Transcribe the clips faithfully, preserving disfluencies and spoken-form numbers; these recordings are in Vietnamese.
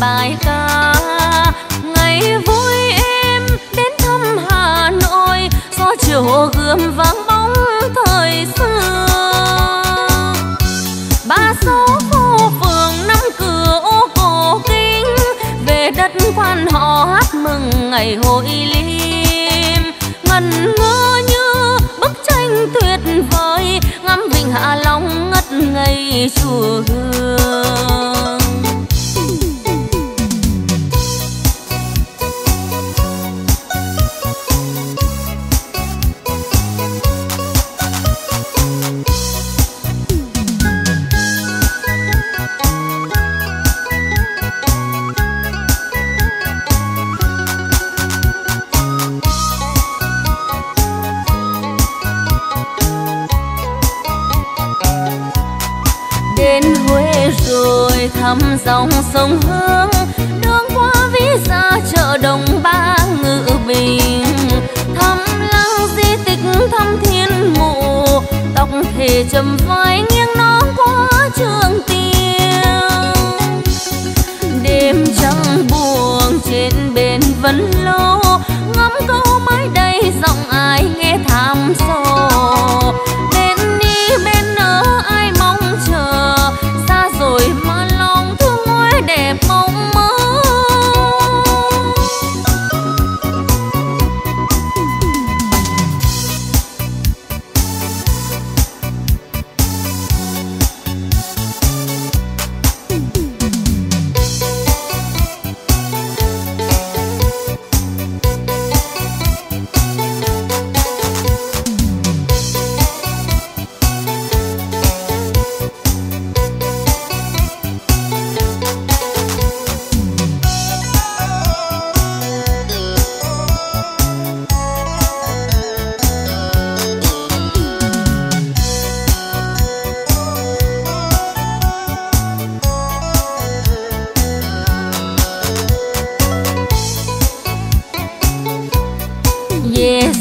bài ca. Ngày vui em đến thăm Hà Nội, gió chiều hồ Gươm vắng bóng thời xưa. Ba số phố phường năm cửa ô cổ kính, về đất quan họ hát mừng ngày hội lim. Ngẩn ngơ như bức tranh tuyệt vời, ngắm Vịnh Hạ Long ngất ngây chùa Hương. Thăm dòng sông Hương, đường qua Ví Gia, chợ Đồng Ba, Ngự Bình. Thăm lăng di tích, thăm Thiên Mụ, tóc thề trầm vai nghiêng nó qua Trường Tiên. Đêm trăng buồn trên bên Vân Lô, ngắm câu mới đây giọng ai nghe thảm sâu. Bên đi bên nỡ ai mong chờ, xa rồi mà lòng thương môi đẹp mong mơ.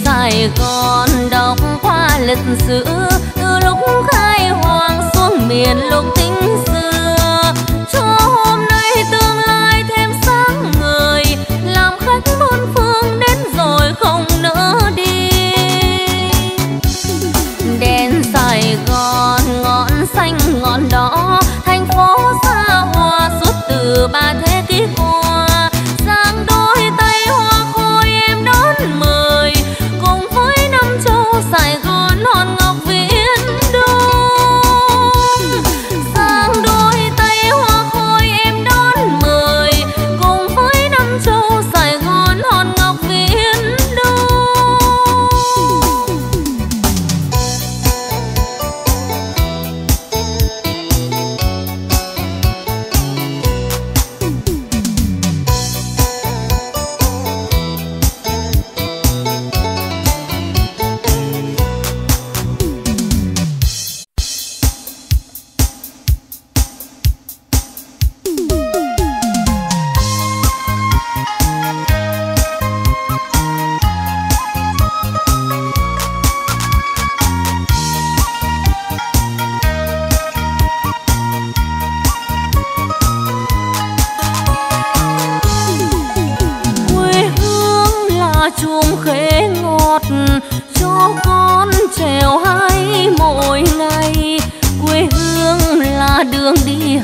Sài Gòn đọc qua lịch sử, từ lúc khai hoang xuống miền lục tính xưa. Cho hôm nay tương lai thêm sáng người, làm khách bốn phương đến rồi không nỡ đi. Đèn Sài Gòn ngọn xanh ngọn đỏ, thành phố xa hoa suốt từ ba thế kỷ qua. Sài Gòn hòn ngọc viễn đông, sang đôi tay hoa khôi em đón mời, cùng với năm châu Sài Gòn hòn ngọc viễn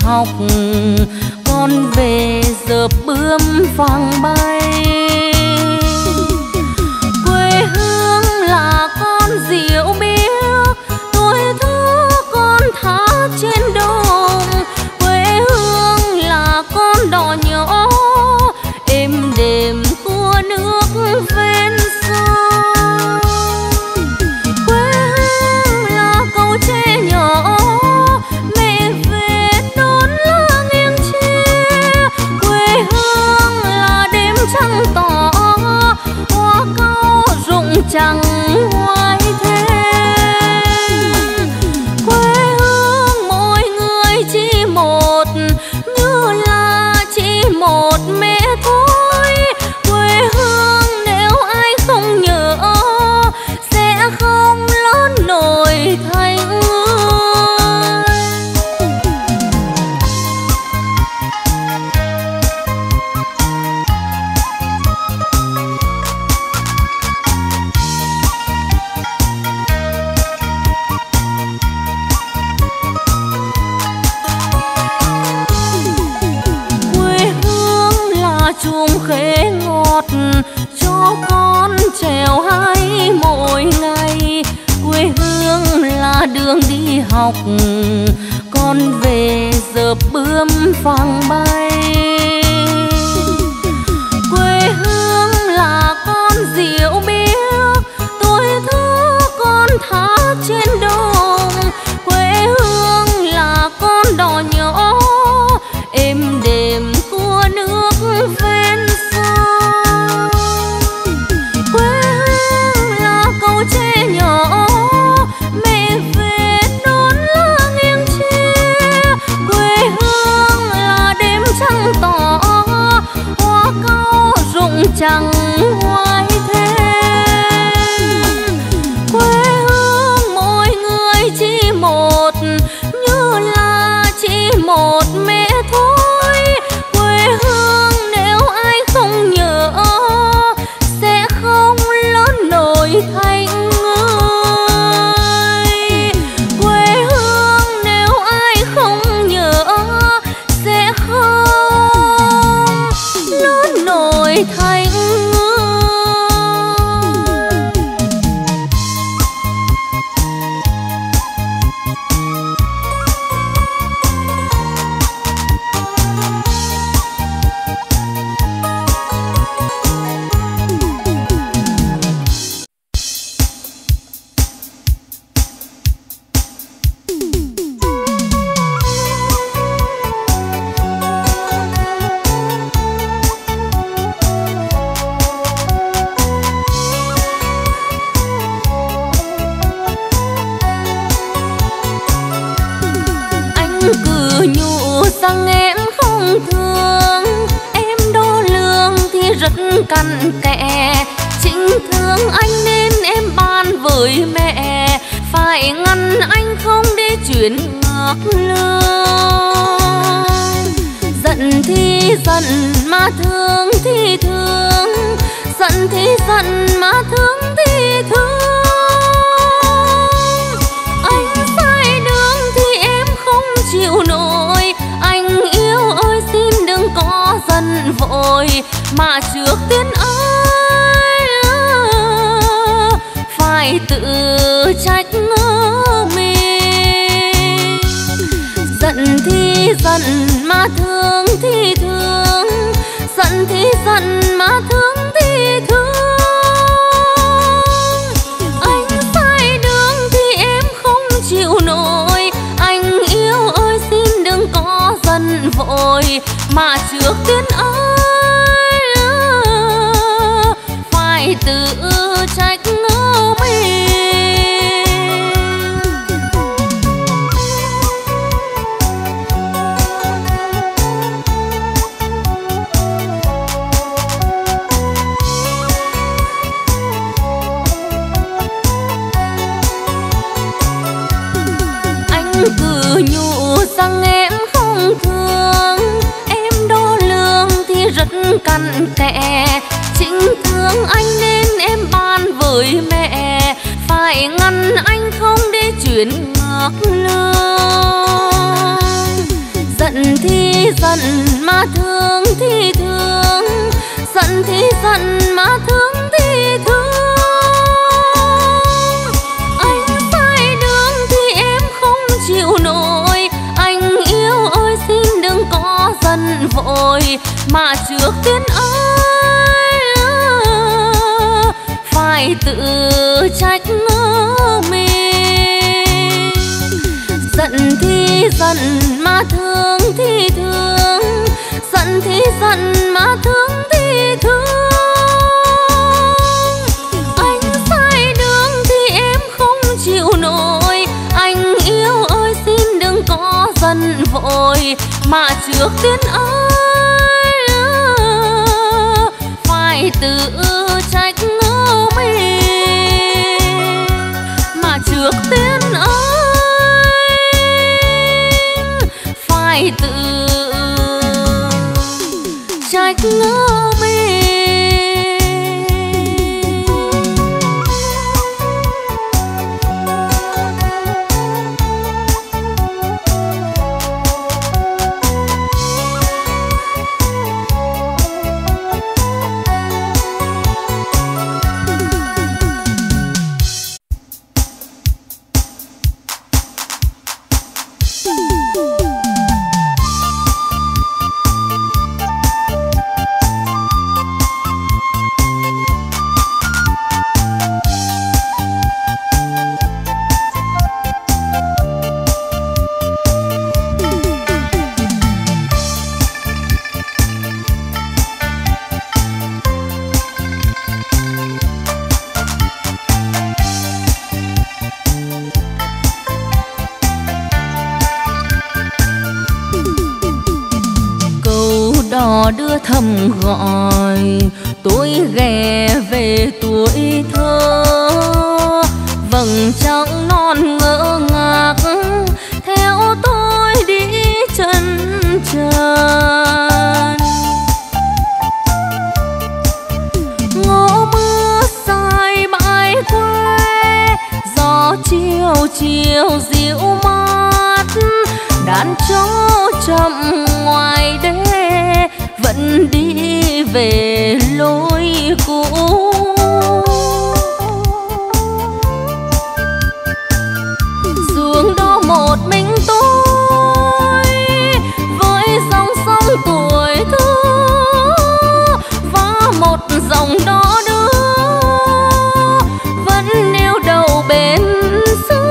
học. Con về dợp bướm vàng bay, quê hương là con diệu biếc, tuổi thơ con thả trên đồng. Quê hương là con đò nhỏ, êm đềm của nước ven sông. Quê hương là câu tre nhỏ, trăng tỏ hoa cau rụng trắng hoài thêm. Quê hương mỗi người chỉ một, như là chỉ một mẹ thôi. Quê hương nếu ai không nhớ, sẽ không lớn nổi thành người. chum khế ngọt cho con trèo hái mỗi ngày. Quê hương là đường đi học, con về dợp bướm phăng bay. Quê hương là con rượu bia, tuổi thơ con thả trên đồng. Quê hương là con đò nhỏ, êm đềm của nước ven sông. Quê hương là câu tre nhỏ, mẹ về đón lá nghiêng tre. Quê hương là đêm trăng tỏ, hoa cau rụng trắng hoài thêm. Quê hương mỗi người chỉ một, như là chỉ một mẹ thôi. Quê hương nếu ai không nhớ, sẽ không lớn nổi thành người. Quê hương nếu ai không nhớ, sẽ không lớn nổi thành người. Căn kẽ chính thương anh nên em bàn với mẹ, phải ngăn anh không để chuyển ngược lương. Giận thì giận mà thương thì thương, giận thì giận mà thương thì thương. Anh sai đường thì em không chịu nổi, anh yêu ơi xin đừng có giận vội. Mà trước tiên ai phải tự trách mình. Giận thì giận mà thương thì thương, giận thì giận mà thương thì thương. Anh sai đường thì em không chịu nổi, anh yêu ơi xin đừng có giận vội. Mà trước tiên ai tự trách ngỡ mình. Anh cứ nhủ rằng em không thương, em đo lường thì rất cặn kẽ. Chính thương anh nên em bàn với mẹ, phải ngăn anh không để chuyển ngược lương. Giận thì giận mà thương thì thương, giận thì giận mà thương thì thương. Anh sai đường thì em không chịu nổi, anh yêu ơi xin đừng có giận vội. Mà trước tiên ơi phải tự trách mình. Giận thì giận mà thương thì thương, giận thì giận mà thương thì thương. Anh sai đường thì em không chịu nổi, anh yêu ơi xin đừng có giận vội. Mà trước tiên ai phải tự trách mình. Mà trước tiên anh phải tự trách mình. đó đưa thầm gọi tôi ghé về tuổi thơ. Vầng trăng non ngỡ ngạc theo tôi đi chân trần. Ngõ mưa sai bãi quê, gió chiều chiều dịu mát, đàn trâu chậm ngoài đê vẫn đi về lối cũ. Xuống đó một mình tôi với dòng sông tuổi thơ và một dòng đó đưa vẫn neo đầu bên xứ.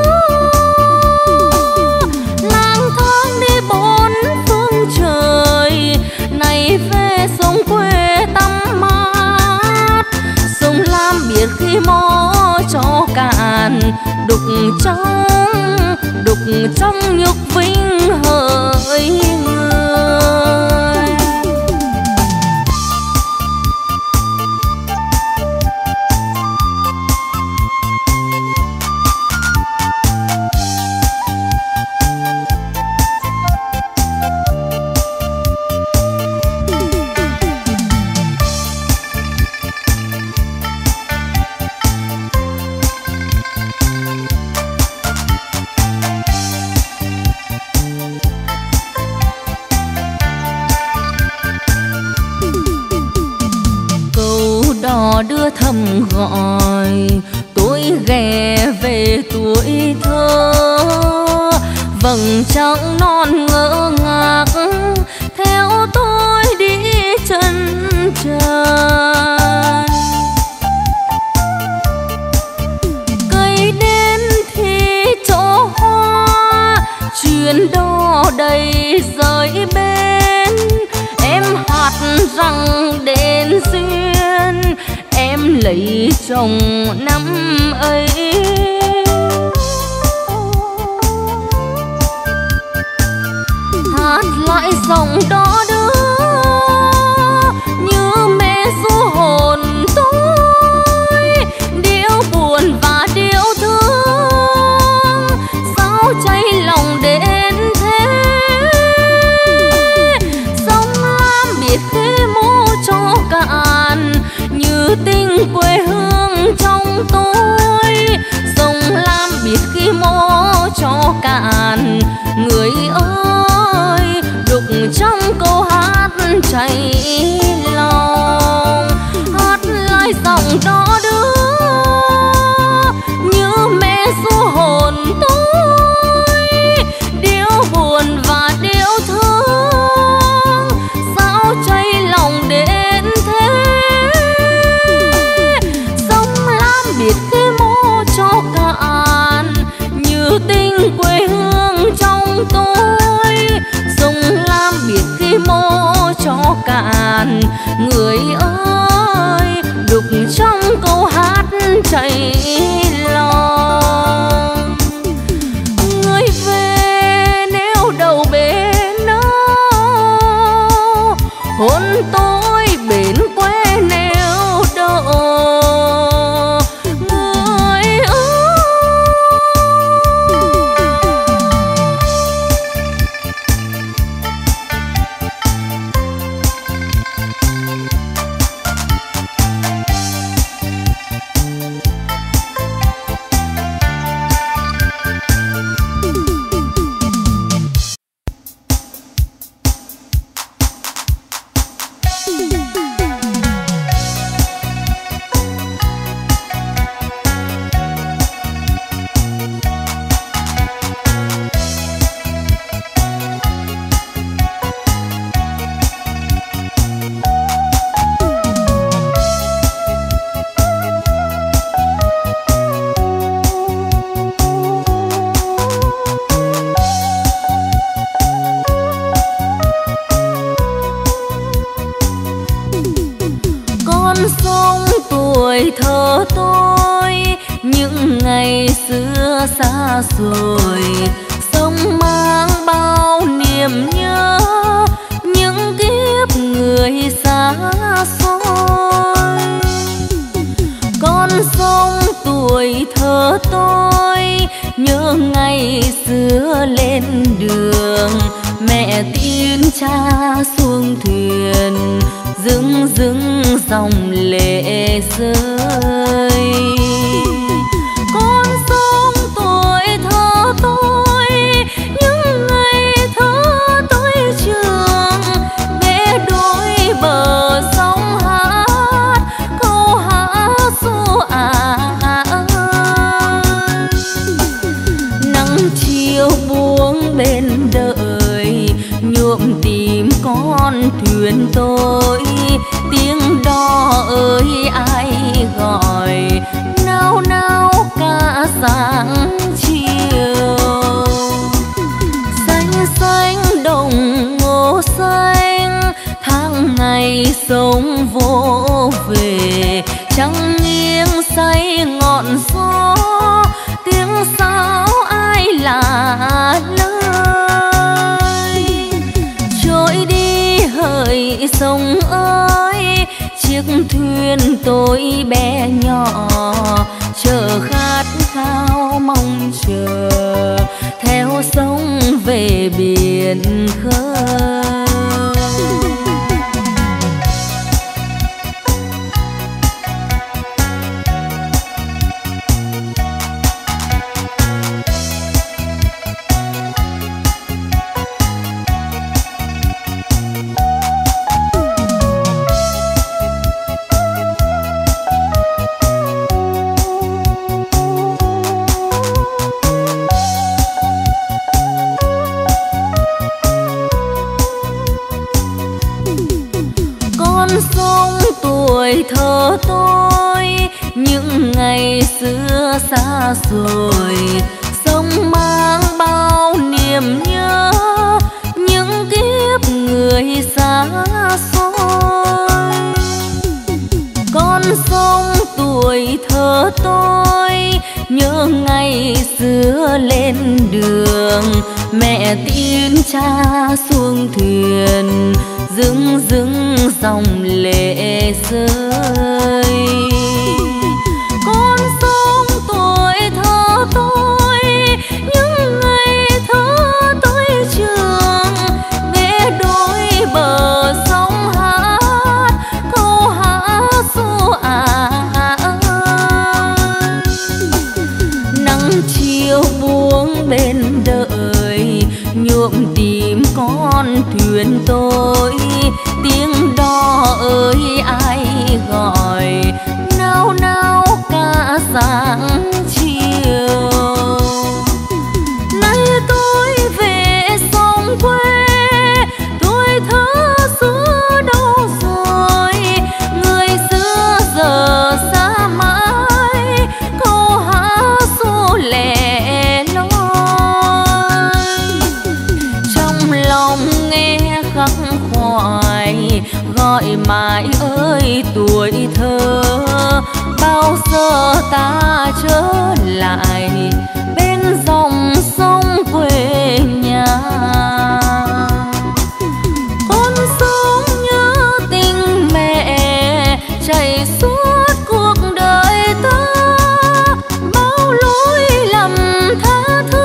Lang thang đi bốn phương trời, nay về sông quê tắm mát. Sông Lam biệt khi mò cho cạn, đục trong đục trong nhục vinh hỡi người. Đưa thầm gọi tôi ghé về tuổi thơ. Vầng trăng non ngỡ ngạc theo tôi đi chân trần. Cây đến thì chỗ hoa, chuyện đó đầy rời bên. Em hát rằng đến duyên em lấy chồng năm ấy. Hát lại dòng đó đưa như mẹ ru hồn tôi, điệu buồn và điệu thương sao cháy lòng đến thế. Sông Lam biệt khi mô cho cạn, như tình quê hương trong tôi. Sông Lam biết khi mô cho cạn, người ơi đục trong câu hát cháy lòng. Hát lại dòng đó đưa như mẹ ru hồn tôi, điệu buồn và điệu thương sao cháy lòng đến thế. Biết khi mô cho cạn, như tình quê hương trong tôi. Sông Lam biết khi mô cho cạn, người ơi đục trong câu hát cháy lòng. Người về neo đầu bên đâu, hôn tôi bên quê neo đầu. Kiếp người đường mẹ tiến cha xuống thuyền, dưng dưng dòng lệ rơi. Con sống tuổi thơ tôi, những ngày thơ tôi trường, nghe đôi bờ sông hát câu hát ru à. Nắng chiều buông bên đời, nhuộm tìm con thuyền tôi. Tiếng đò ơi ai gọi, nao nao cả sáng chiều. Xanh xanh đồng ngô xanh, tháng ngày sống vô về. Trăng nghiêng say ngọn gió, tiếng sáo ai là lời. Trôi đi hỡi sông ơi, chiếc thuyền tôi bé nhỏ chờ khát khao mong chờ theo sông về biển khơi. Thơ tôi những ngày xưa xa rồi, sông mang bao niềm nhớ những kiếp người xa xôi. Con sông tuổi thơ tôi nhớ ngày xưa lên đường, mẹ tiễn cha xuống thuyền, dưng dưng dòng lệ rơi. Con sống tuổi thơ tôi, những ngày thơ tôi trường, nghe đôi bờ sông hát câu hát ru à. Nắng chiều buông bên đời, nhuộm tìm con thuyền tôi. Tiếng đò ơi ai gọi, nao nao cả sáng chiều. Nay tôi về sông quê, tôi thơ xưa đâu rồi, người xưa giờ xa mãi câu hát ru lẻ loi. Trong lòng nghe khắc khoải gọi mãi ơi tuổi thơ, bao giờ ta trở lại bên dòng sông quê nhà. Con sống nhớ tình mẹ chảy suốt cuộc đời ta, bao lỗi lầm tha thứ.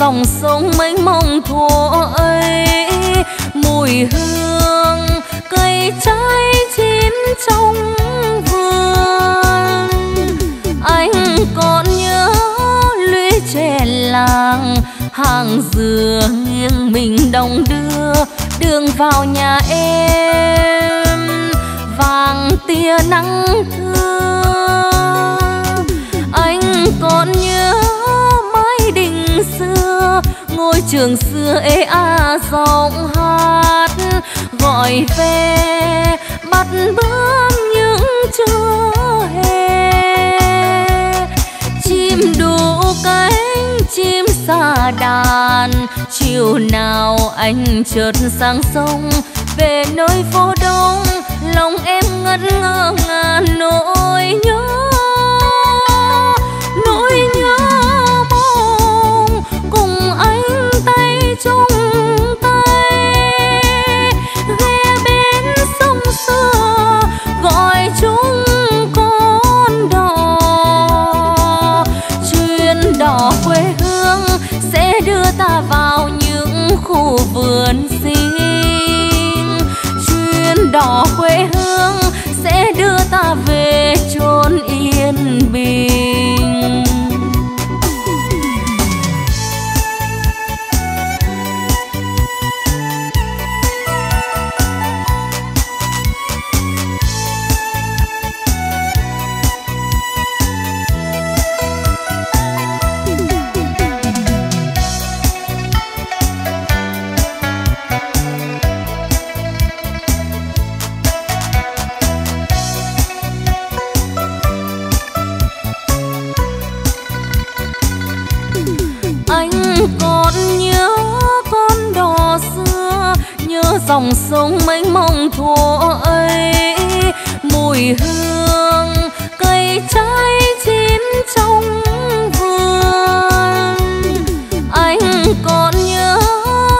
Dòng sông mênh mông thuở ấy, mùi hương cây trái chín trong vườn. Anh còn nhớ lũy tre làng, hàng dừa nghiêng mình đồng đưa đường vào nhà em vàng tia nắng thưa. Anh còn nhớ mái đình xưa, ngôi trường xưa ê a giọng hát gọi về bắt bướm những trưa hè. Chim đủ cánh chim xa đàn, chiều nào anh chợt sang sông về nơi phố đông, lòng em ngất ngơ ngàn nỗi nhớ, nỗi nhớ mong cùng anh tay chung tay ghé bên sông xưa gọi chúng con đò. Chuyến đò quê hương sẽ đưa ta vào những khu vườn xinh, chuyến đò quê hương sẽ đưa ta về chốn yên bình. Dòng sông mênh mông thuở ấy, mùi hương cây trái chín trong vườn. Anh còn nhớ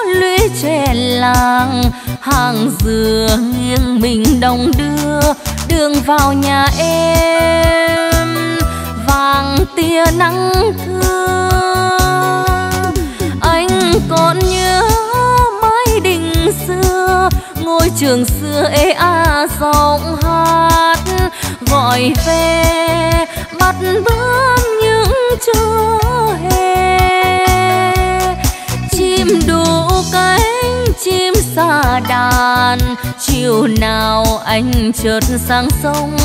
lũy tre làng, hàng dừa nghiêng mình đồng đưa đường vào nhà em vàng tia nắng thưa. Anh còn nhớ đình xưa, ngôi trường xưa ê a giọng hát gọi về bắt bướm những trưa hè. Chim đủ cánh chim xa đàn, chiều nào anh chợt sang sông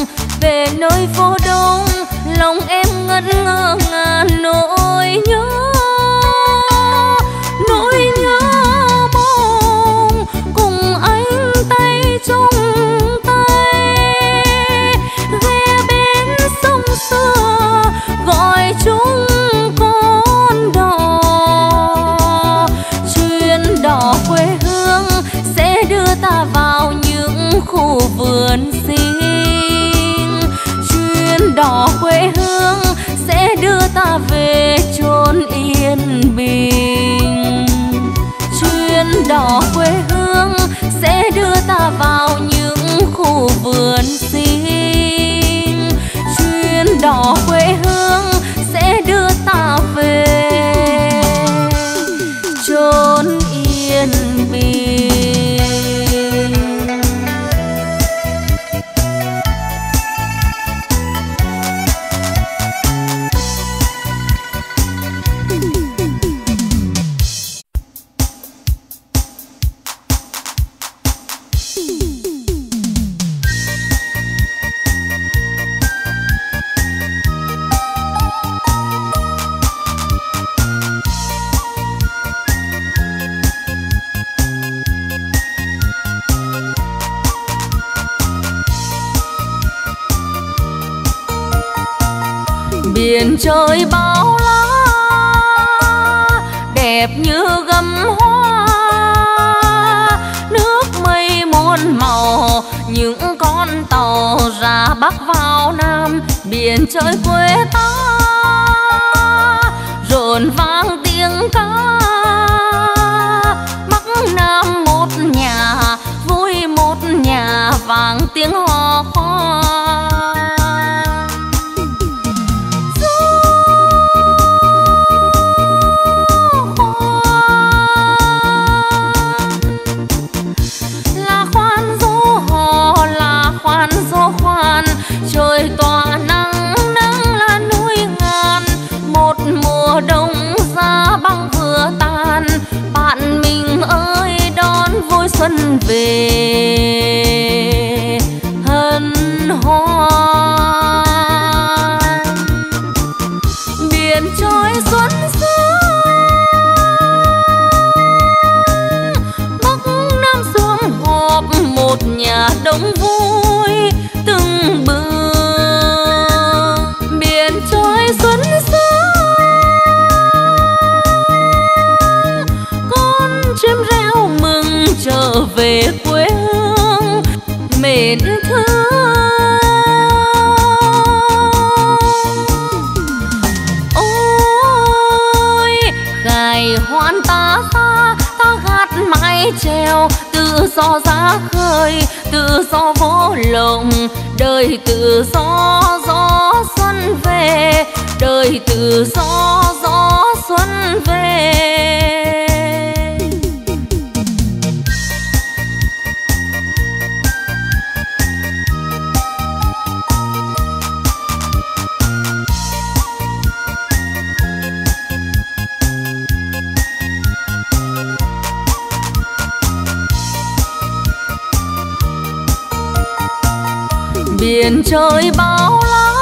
về nơi phố đông, lòng em ngất ngơ ngàn nỗi nhớ, nỗi nhớ anh tay chung tay ghé bên sông xưa gọi chúng con đò. Chuyến đò quê hương sẽ đưa ta vào những khu vườn xinh, chuyến đò quê hương sẽ đưa ta về chốn yên bình. Chuyến đò quê hương sẽ đưa ta vào những khu vườn xinh, chuyến đò quê hương sẽ đưa ta về chốn yên bình. Biển trời bao la đẹp như gấm hoa, nước mây muôn màu những con tàu ra bắc vào nam. Biển trời quê ta rộn vang tiếng ca, bắc nam một nhà vui một nhà vang tiếng hò khoa. Trời tỏa nắng nắng là núi ngàn, một mùa đông ra xuân về hân hoan. Biển trôi xuân xa Bắc Nam xuống họp một nhà đông vui từng bữa. Biển trôi xuân xa chim reo mừng trở về quê hương mến thương. Ôi gài hoan ta xa, ta gạt mái treo tự do ra khơi, tự do vô lộng đời tự do gió xuân về, đời tự do gió xuân về. Biển trời bao la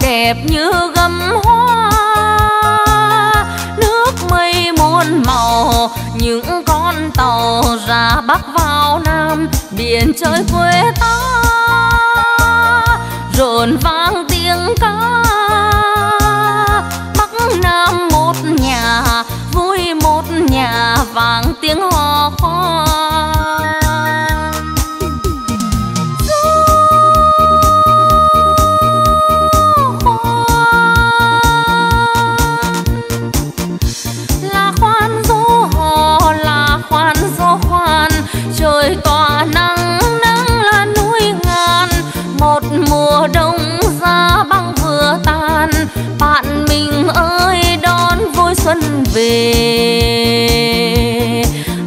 đẹp như gấm hoa, nước mây muôn màu những con tàu ra Bắc vào Nam. Biển trời quê ta rộn vang tiếng ca, Bắc Nam một nhà vui một nhà vang tiếng hò khoan. Trời tỏa nắng, nắng là núi ngàn. Một mùa đông giá băng vừa tan, bạn mình ơi đón vui xuân về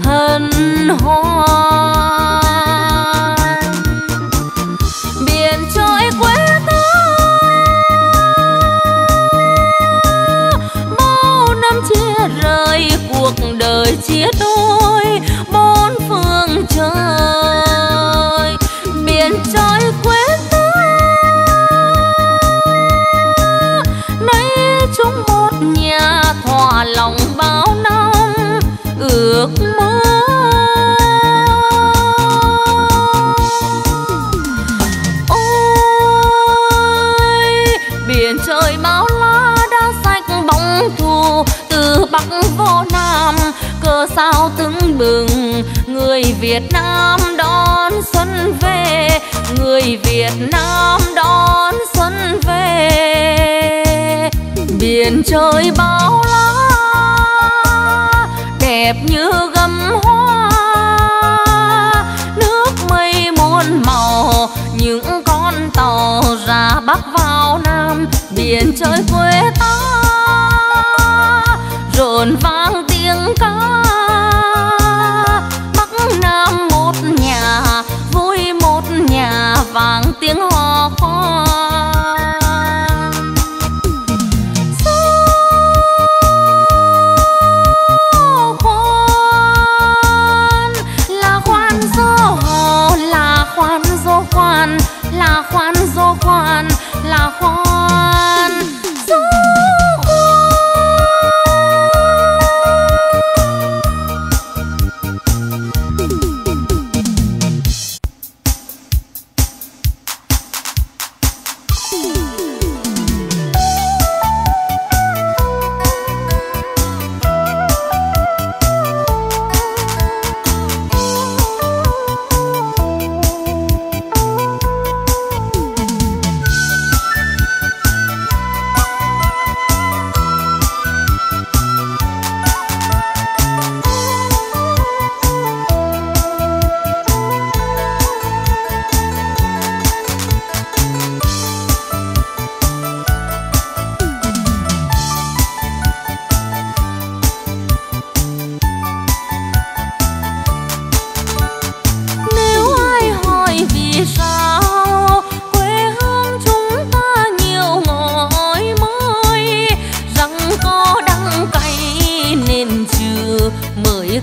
hân hoan. Biển trời quê ta bao năm chia rời, cuộc đời chia đôi bốn phương trời. Biển trời quê ta nay chúng một nhà thỏa lòng bao năm ước mơ. Ôi biển trời bao la đã sạch bóng thù, từ Bắc vô Nam cờ sao tưng bừng. Người Việt Nam đón xuân về, người Việt Nam đón xuân về. Biển trời bao la đẹp như gấm hoa, nước mây muôn màu những con tàu ra Bắc vào Nam. Biển trời quê ta rộn vang tiếng ca, Bắc Nam một nhà vui một nhà vang tiếng hò khoan. Gió khoan là khoan gió hò, là khoan gió khoan, là khoan gió khoan, là khoan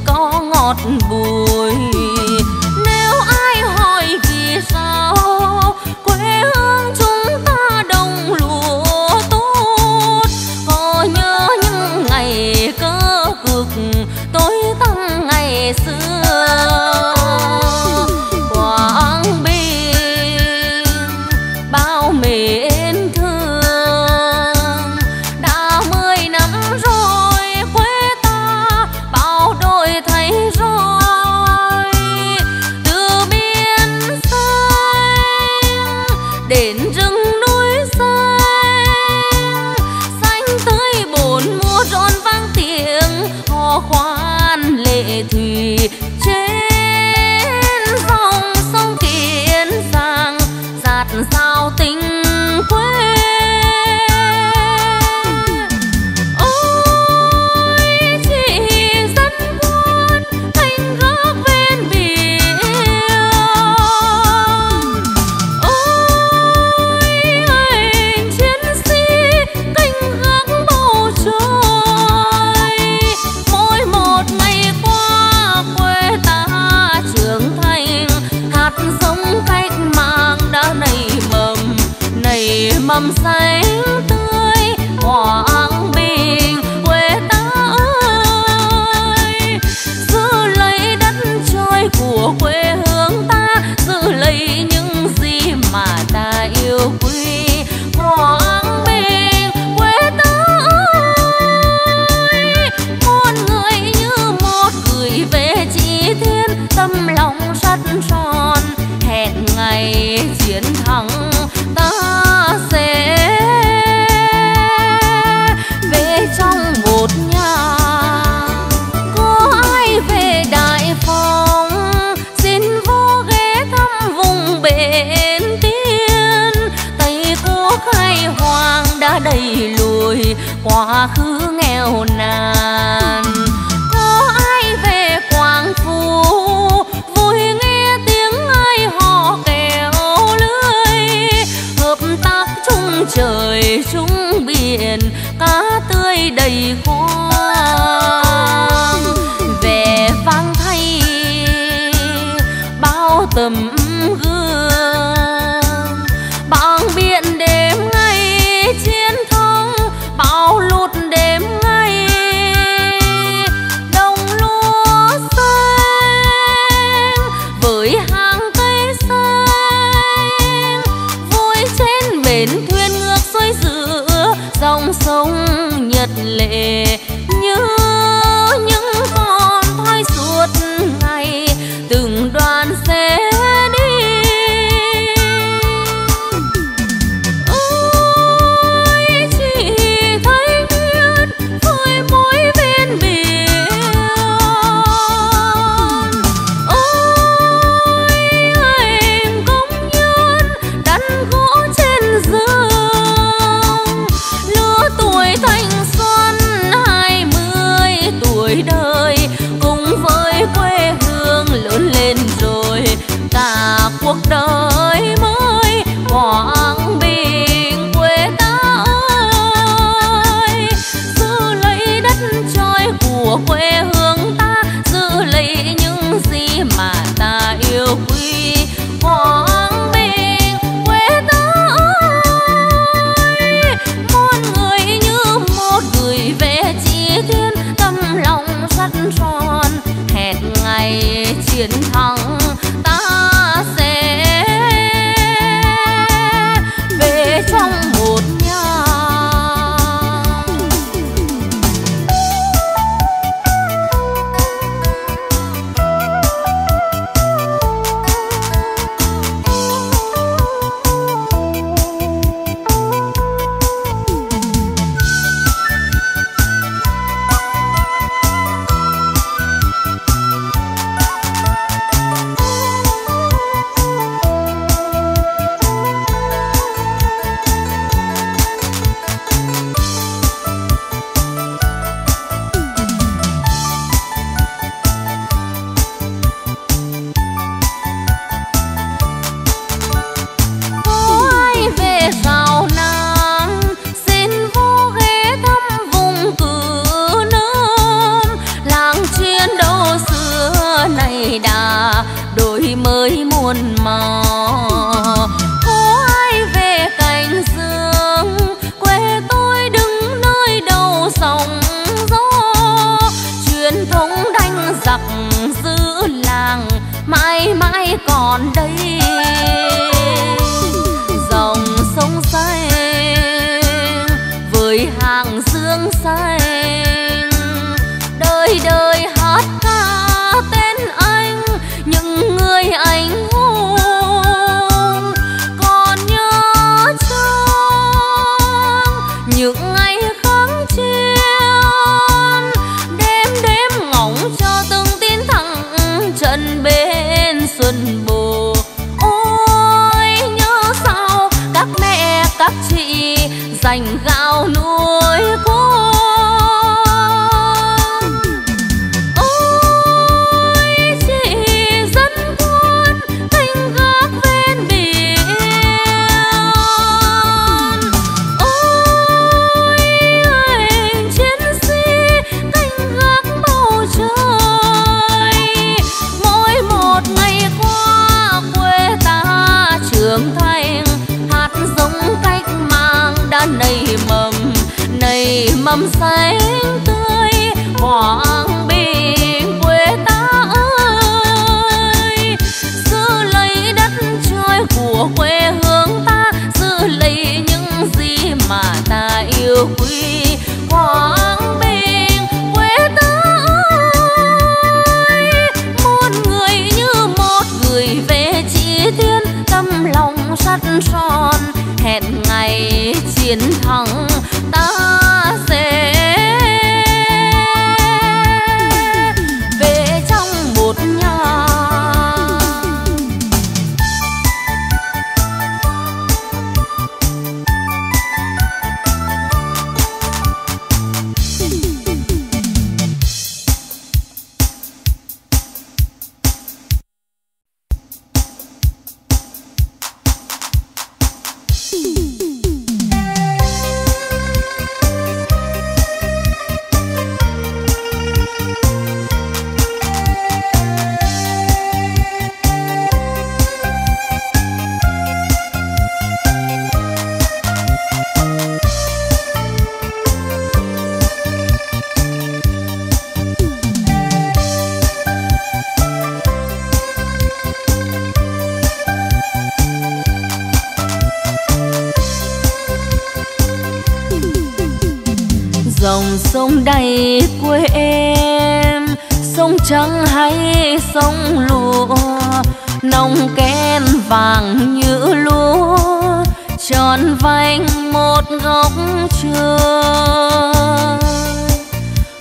có ngọn ngọt bùi. Nếu ai hỏi vì sao quê hương chúng ta đồng lúa tốt, có nhớ những ngày cơ cực tối tăm ngày xưa. Mầm xanh tươi Quảng Bình quê ta ơi, giữ lấy đất trời của quê hương ta, giữ lấy những gì mà ta yêu quý. Quảng Bình quê ta ơi, con người như một gửi về chi thiên, tâm lòng sắt son hẹn ngày chiến thắng ta sẽ về trong một nhà. Có ai về Đại Phong xin vô ghé thăm vùng Bến Tiên, Tây Quốc khai hoang đã đầy lùi quá khứ nghèo nàn. Có ai về Quảng Phú vui nghe tiếng ai họ kéo lưới, hợp tác chung trời chung biển cá tươi đầy khoang. Về vang thay bao tầm gương, bằng biển đêm ngày chiến thắng bao lụt đêm ngày. Đồng lúa xanh với hàng cây xanh, vui trên bến thuyền ngược xuôi giữa dòng sông Nhật Lệ, như những con thoi suốt ngày từng đoàn xe đi. Ôi chỉ thấy biết vui mỗi bên biển, ôi anh công nhân đắn gỗ trên giường. Lứa tuổi thanh xuân hai mươi tuổi đời cùng với quê hương lớn lên rồi cả cuộc đời mới. Quảng Bình quê ta ơi, giữ lấy đất trời của quê hương ta, giữ lấy những gì mà ta yêu quý. Quảng Bình quê ta ơi, con người như một gửi về chi thiên, tâm lòng sắt son hẹn ngày chiến thắng ta sẽ về trong một nhà. còn đây dòng sông xanh với hàng dương xanh, đời đời hát ca tên anh những người anh hùng. Còn nhớ chăng những ngày kháng chiến, đêm đêm ngóng cho từng tin thẳng chân bên xuân bồ. Ôi nhớ sao các mẹ các chị dành gạo nuôi cô. Mầm xanh tươi hoàng bình quê ta ơi, giữ lấy đất trời của quê hương ta, giữ lấy những gì mà ta yêu quý. Hoàng bình quê ta ơi, một người như một người về chi thiên, tâm lòng sắt son hẹn ngày chiến thắng ta sẽ về trong một nhà. Dòng sông đầy quê em, sông trắng hay sông lụa, nồng kén vàng như lúa, tròn vành một góc trời.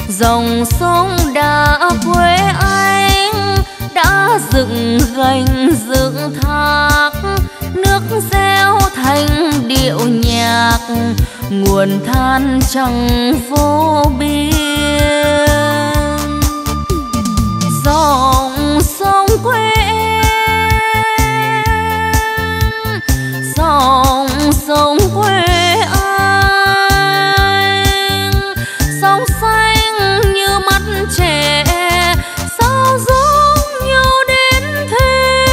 Dòng sông đã quê anh, đã dựng gành dựng thác, nước reo thành điệu nhạc, nguồn than chẳng vô biên. Dòng sông quê em, dòng sông quê anh, sông xanh như mắt trẻ, sao giống nhau đến thế.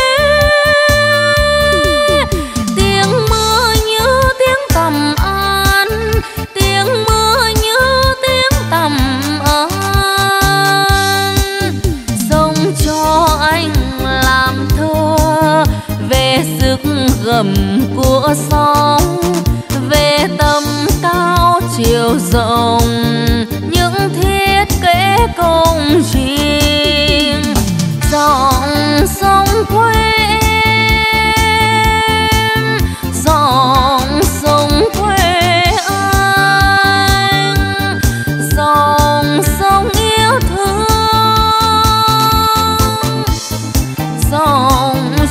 Tiếng mưa như tiếng tầm anh, tiếng mưa như tiếng tầm ơn. Sông cho anh làm thơ về sức gầm của sóng, về tầm cao chiều rộng những thiết kế công trình. Dòng sông quê em, dòng sông quê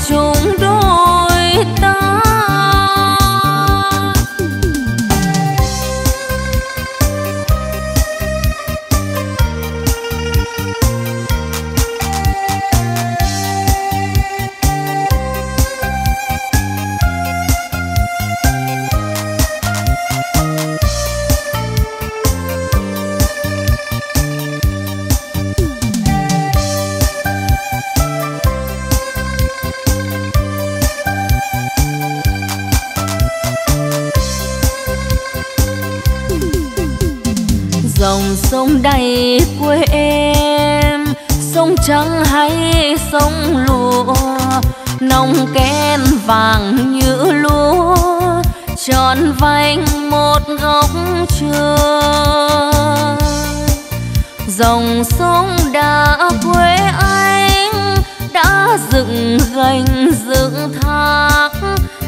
chúng đôi ta. Dòng sông đầy quê em, sông trắng hay sông lụa, nồng kén vàng như lúa tròn vành một góc trường. Dòng sông đã quê anh đã dựng gành dựng thác,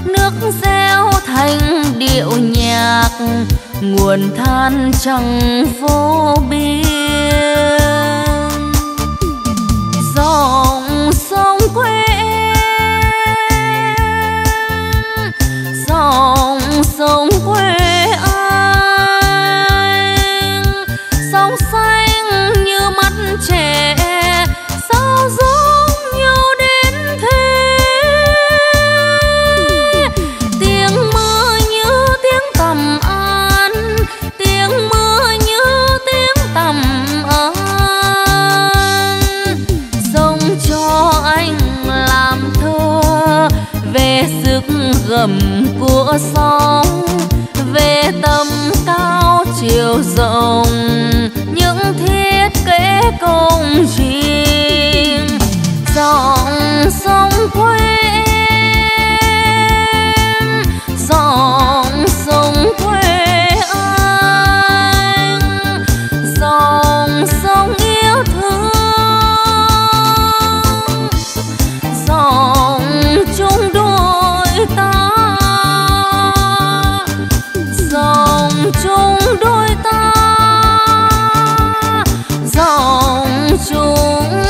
nước reo thành điệu nhạc, nguồn than chẳng vô biên. Dòng sông quê em, dòng sông quê anh, sông xanh như mắt trẻ, sao giống nhau đến thế. Tiếng mưa như tiếng tầm an, tiếng mưa như tiếng tầm an. Sông cho anh làm thơ về sức gầm của sóng, về tầm cao chiều rộng, những thiết kế công trình. Dòng sông quê em, dòng sông quê anh, dòng sông yêu thương, dòng chung đôi ta, dòng chung đôi ta, dòng chung đôi ta.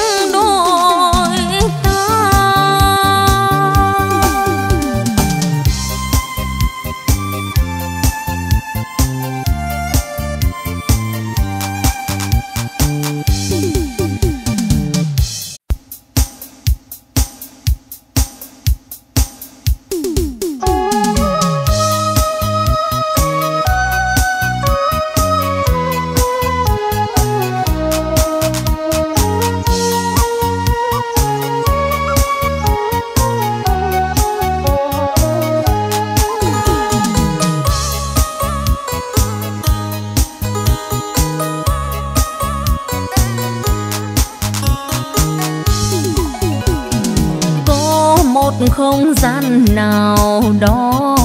Không gian nào đó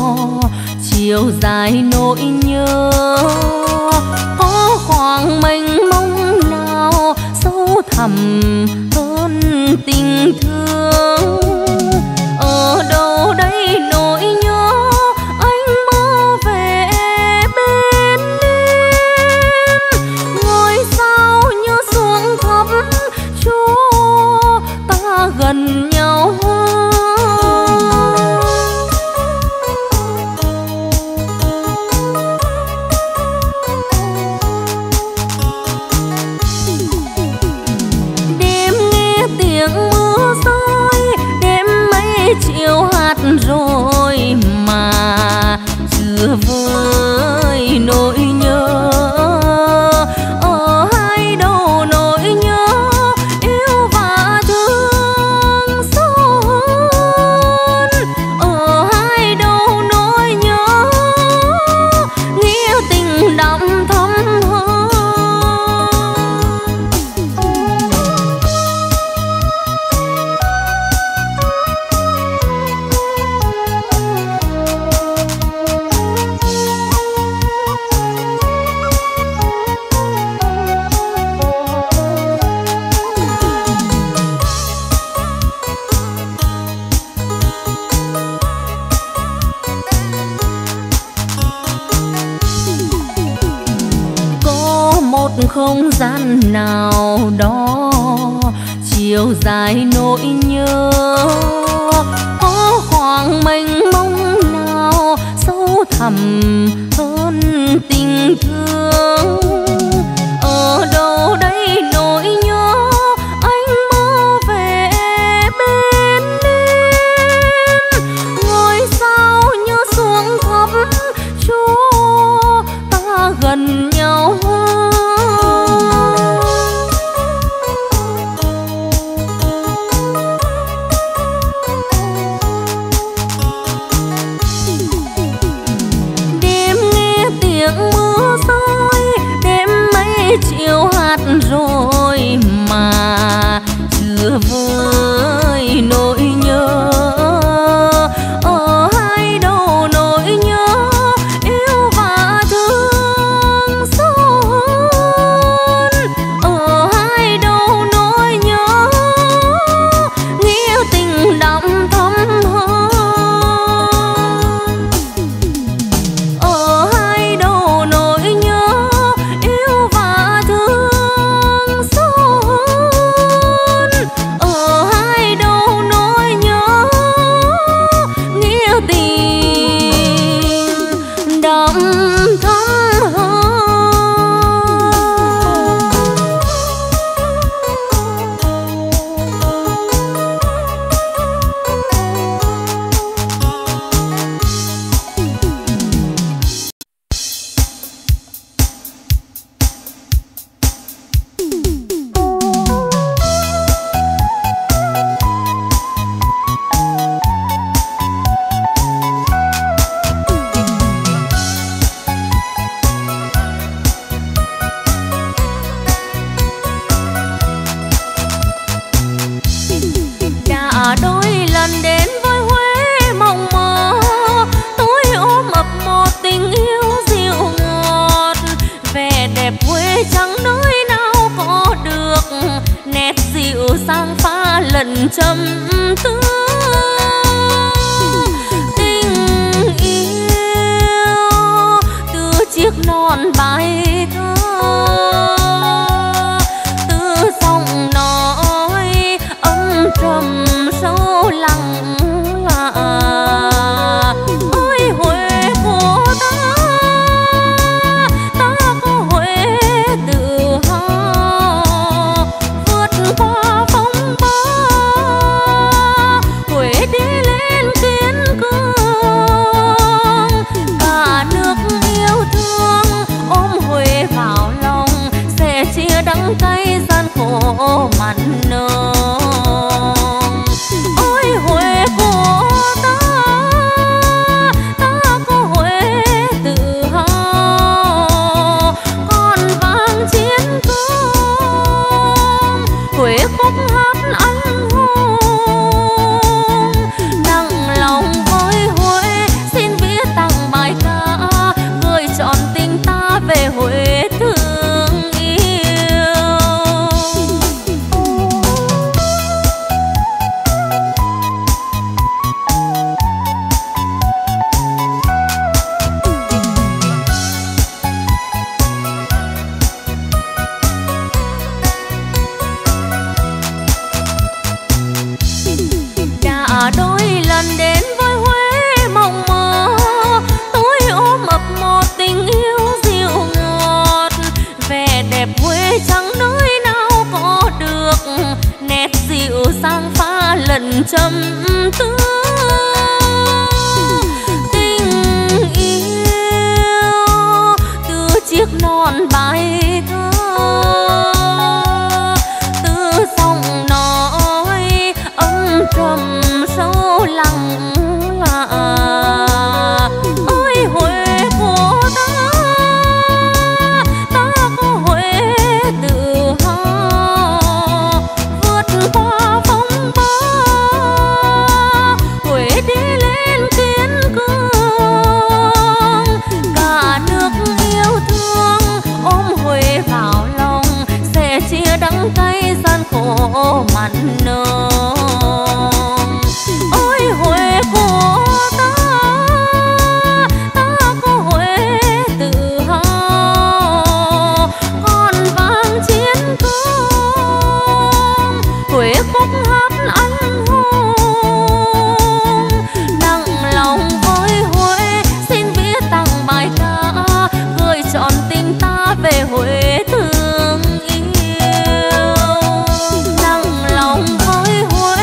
chiều dài nỗi nhớ, có khoảng mênh mông nào sâu thẳm hơn tình thương. Ở đâu đây nỗi nhớ anh mơ về bên em, ngôi sao như xuống thấp Chúa ta gần nhau hơn. Rồi mà chưa vơi nỗi nhớ, ở hai đầu nỗi nhớ yêu và thương sâu hơn. Ở hai đầu nỗi nhớ nghĩa tình đậm thắm hơn. Không gian nào đó chiều dài nỗi nhớ, có khoảng mênh mông nào sâu thẳm hơn tình thương. Ở đâu đây nỗi nhớ anh mơ về bên em, ngôi sao như xuống thấp Chúa ta gần nhau hơn. lần chăm tư tình yêu từ chiếc non bay thơ từ giọng nói âm trầm sâu lặng lạ. Ôi Huế của ta, ta có Huế tự hào vượt qua. Đắng cay gian khổ mặn nồng. Ôi Huế của ta, ta có Huế tự hào còn vang chiến công. Huế khúc hát anh hùng nặng lòng với Huế, xin viết tặng bài ca gửi trọn tình ta về Huế thương yêu. Đôi lần đến với Huế mộng mơ, tôi ôm ấp một tình yêu dịu ngọt. Vẻ đẹp Huế chẳng nơi nào có được, nét dịu sang pha lần châm tư. Tình yêu từ chiếc non bay thơ, từ giọng nói âm trầm sâu lặng lạ. Ôi Huế của ta, ta có Huế tự hào vượt qua phong ba. Huế đi lên kiên cường, cả nước yêu thương ôm Huế vào lòng, sẽ chia đắng cay gian khổ mặn nồng. Huế của ta, ta có Huế tự hào còn vang chiến công. Huế khúc hát anh hùng nặng lòng với Huế, xin viết tặng bài ca gửi trọn tình ta về Huế thương yêu. Nặng lòng với Huế,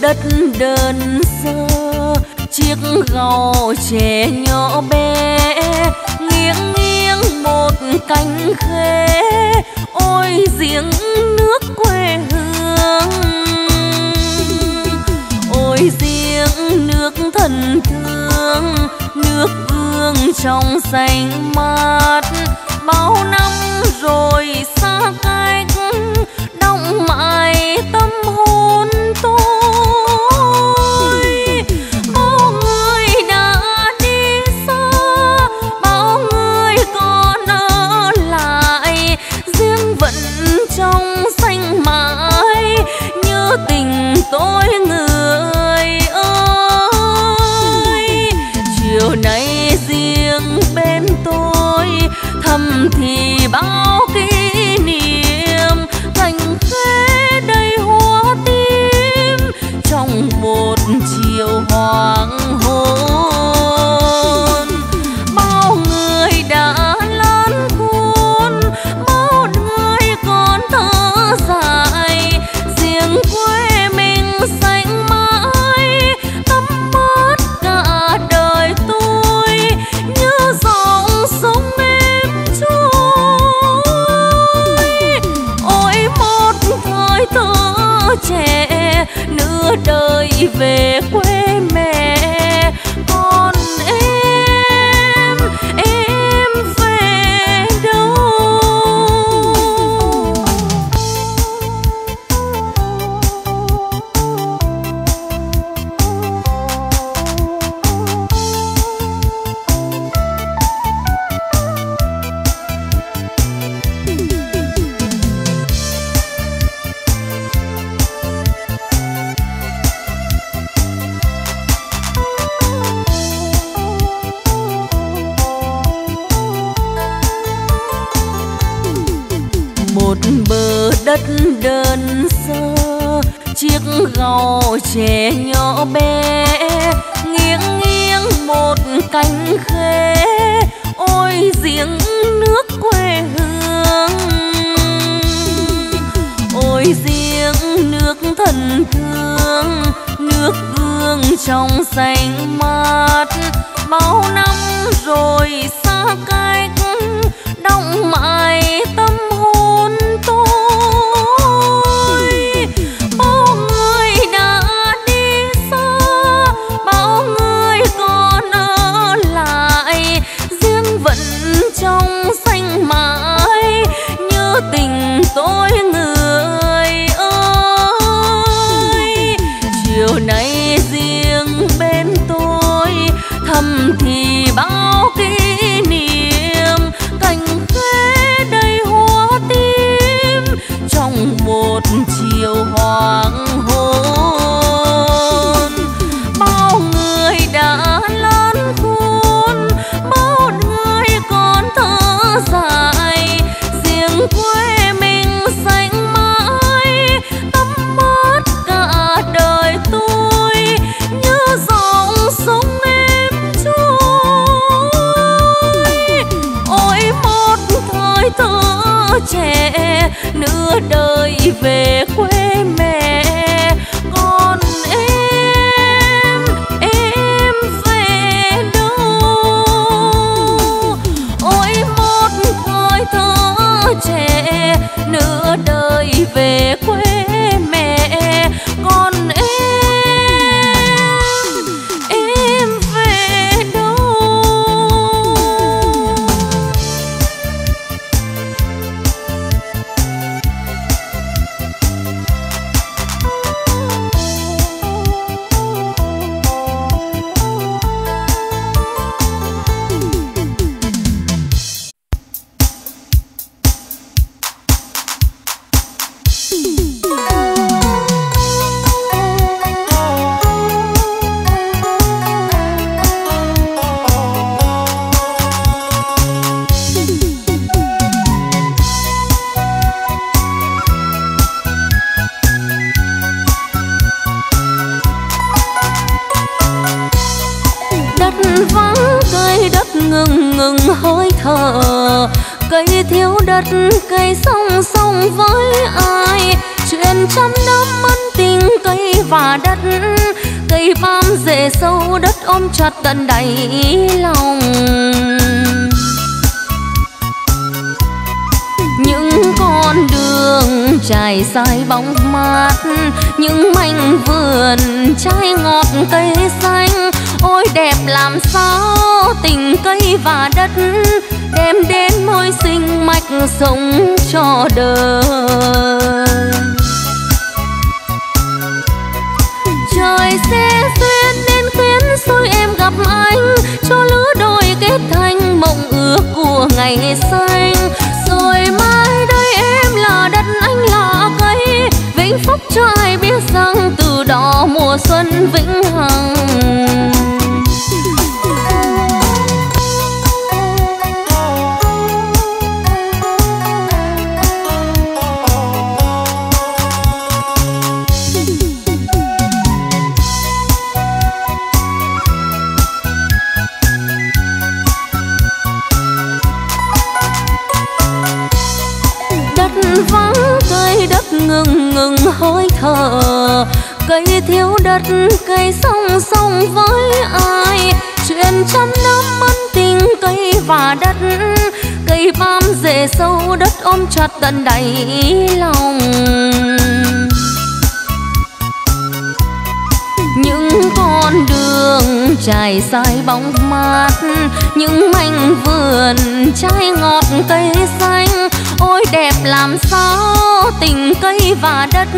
đất đơn sơ, chiếc gàu trẻ nhỏ bé nghiêng nghiêng một cánh khế, ôi giếng nước quê hương, ôi giếng nước thần thương, nước gương trong xanh mát, bao năm rồi xa cách đọng mãi tâm hồn tôi. Bao người đã đi xa, bao người còn ở lại, riêng vẫn trong xanh mãi như tình tôi người ơi. Chiều nay riêng bên tôi thầm thì bao kỷ niệm, thành khế đầy hoa tím trong một chiều hoàng hôn. Bao người đã lớn khôn, bao người còn thở dài, riêng quê mình xanh mãi tấm mát cả đời tôi như dòng sông êm trôi. Ôi một thời thơ trẻ nửa đời về quê mẹ, con em em về đâu? Một bờ đất đơn sơ, chiếc gàu trẻ nhỏ bé nghiêng nghiêng một cánh khế, ôi giếng nước quê hương, ôi giếng nước thần thương, nước gương trong xanh mát, bao năm rồi xa cách đọng mãi tâm hồn tôi. Bao người đã đi xa, bao người còn ở lại, riêng vẫn trong xanh mãi như tình tôi người ơi. Chiều nay riêng bên tôi thầm thì bao kỷ niệm, cành khế đầy hoa tím trong một chiều hoàng hôn. Bao người đã lớn khôn, bao người còn thở dài, riêng quê mình xanh mãi tấm mát cả đời tôi như dòng sông êm trôi. Ôi một thời thơ trẻ nửa đời về quê mẹ, con em em về đâu? Ôi một thời thơ trẻ nửa đời về quê mẹ, con em em về đâu? Cây thiếu đất, cây song song với ai, chuyện trăm năm ăn tinh cây và đất, cây bám rễ sâu đất ôm chặt tận đáy lòng. Những con đường trải dài bóng mát, những mảnh vườn trái ngọt cây xanh, ôi đẹp làm sao tình cây và đất đem đến môi sinh mạch sống cho đời. Trời sẽ duyên nên khiến xui em gặp anh, cho lứa đôi kết thành mộng ước của ngày xanh. Rồi mai đây em là đất anh là cây, vĩnh phúc cho ai biết rằng từ đó mùa xuân vĩnh hằng. Ngừng ngừng hơi thở, cây thiếu đất cây song song với ai, chuyện trăm năm ân tình cây và đất, cây bám rễ sâu đất ôm chặt tận đáy lòng. Những con đường trải dài bóng mát, những mảnh vườn trái ngọt cây xanh, ôi đẹp làm sao tình cây và đất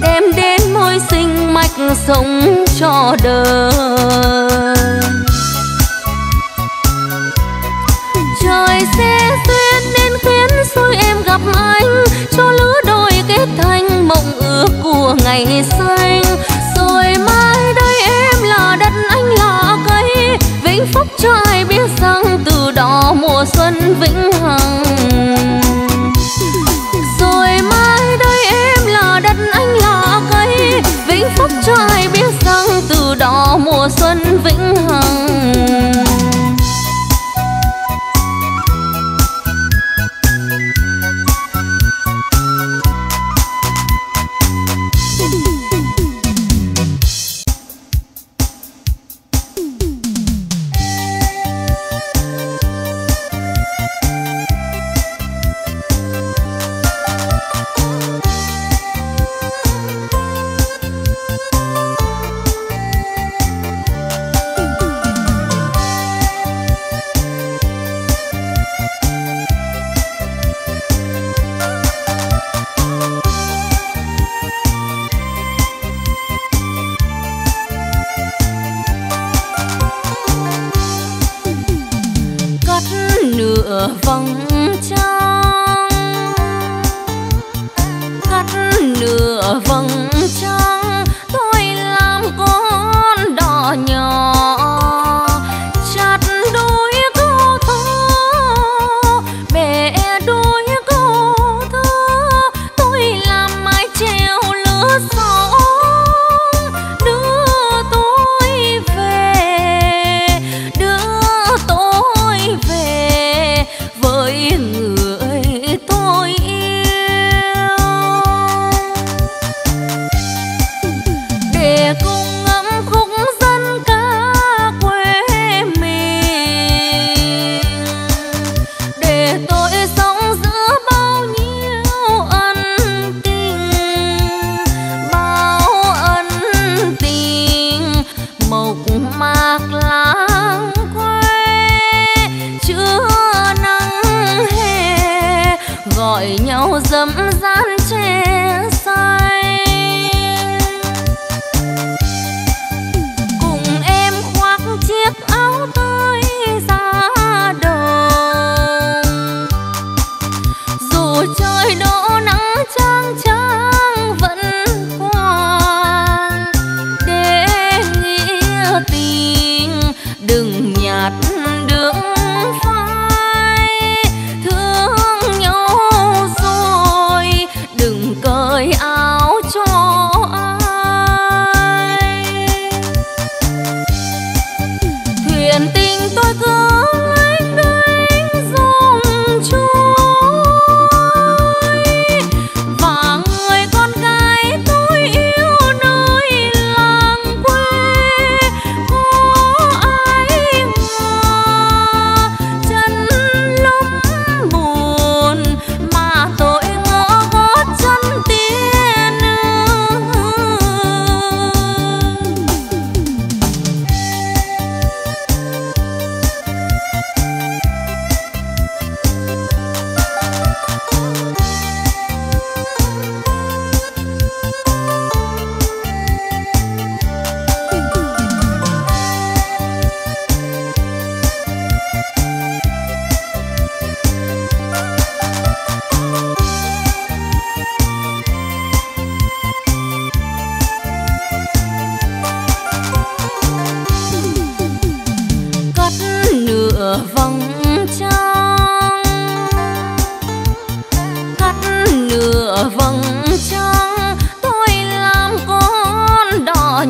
đem đến môi sinh mạch sống cho đời. Trời sẽ duyên nên khiến xui em gặp anh, cho lứa đôi kết thành mộng ước của ngày xanh. Rồi mai đây em là đất anh là cây, vĩnh phúc cho ai biết rằng từ đó mùa xuân vĩnh hằng. Hạnh phúc cho ai biết rằng từ đó mùa xuân vĩnh hằng. Để cùng ngắm khúc dân ca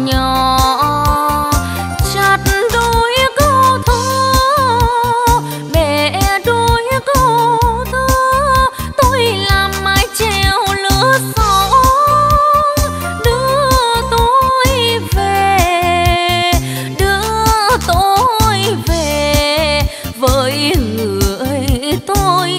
nhỏ chặt đôi câu thơ, bẻ đôi câu thơ, tôi làm mái treo lửa gió đưa tôi về, đưa tôi về với người tôi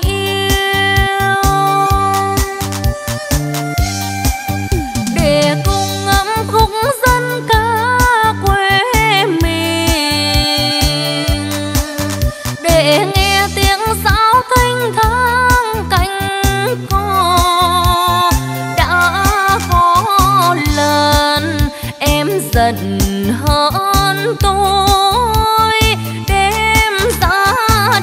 giận hơn tôi đêm ra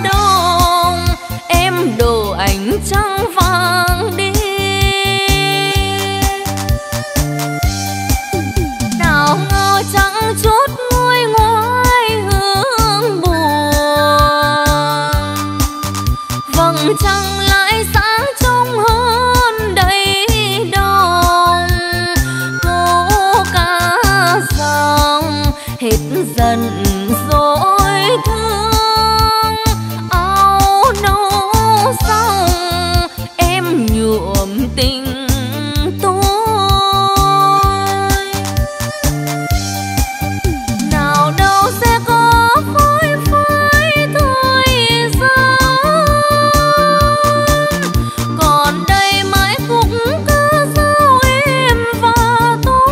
đồng em đổ ánh trăng vàng đi nào ngờ chẳng chút nguôi ngoai hương buồn vầng trăng lại sáng trong hơn đây đồng câu ca rằng hết dần dối thương áo nâu xong em nhuộm tình tôi nào đâu sẽ có phôi phôi thời gian còn đây mãi cũng cứ giao em và tôi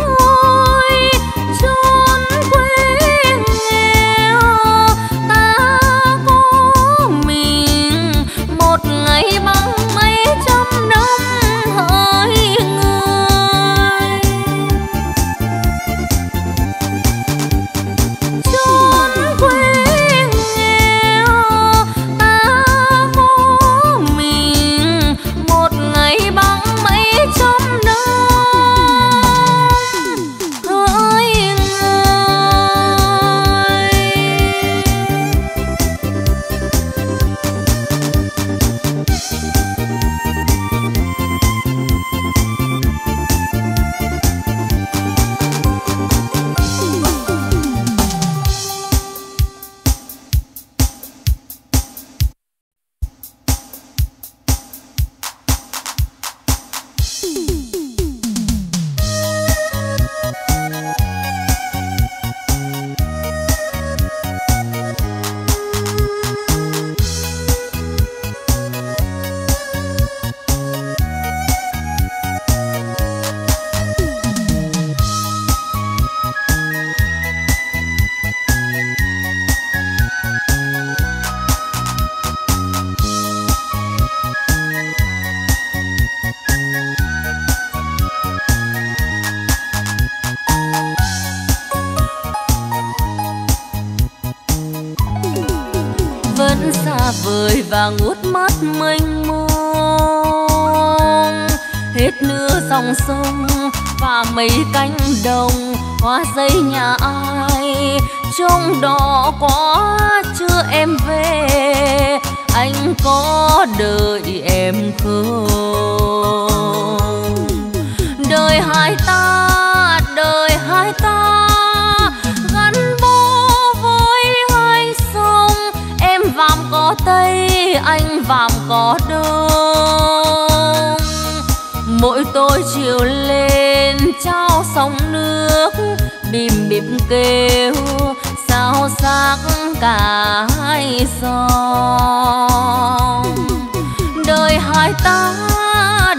vời và ngút mắt mênh mông hết nửa dòng sông và mấy cánh đồng hoa giấy nhà ai trông đỏ quá chưa em về anh có đợi em không đời hai ta đời hai ta vàm có tây anh vàm có đông mỗi tối chiều lên trao sóng nước bìm bìm kêu sao xác cả hai dòng đời hai ta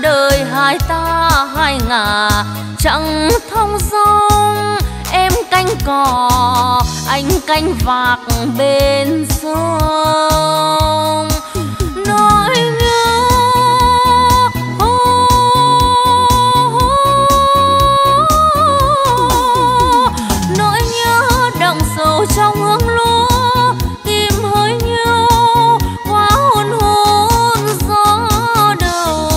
đời hai ta hai ngả chẳng thông dong em canh cò anh canh vạc bên sông nỗi nhớ ô, nỗi nhớ đọng sâu trong hương lúa tim hơi nhớ quá hôn hôn gió đầu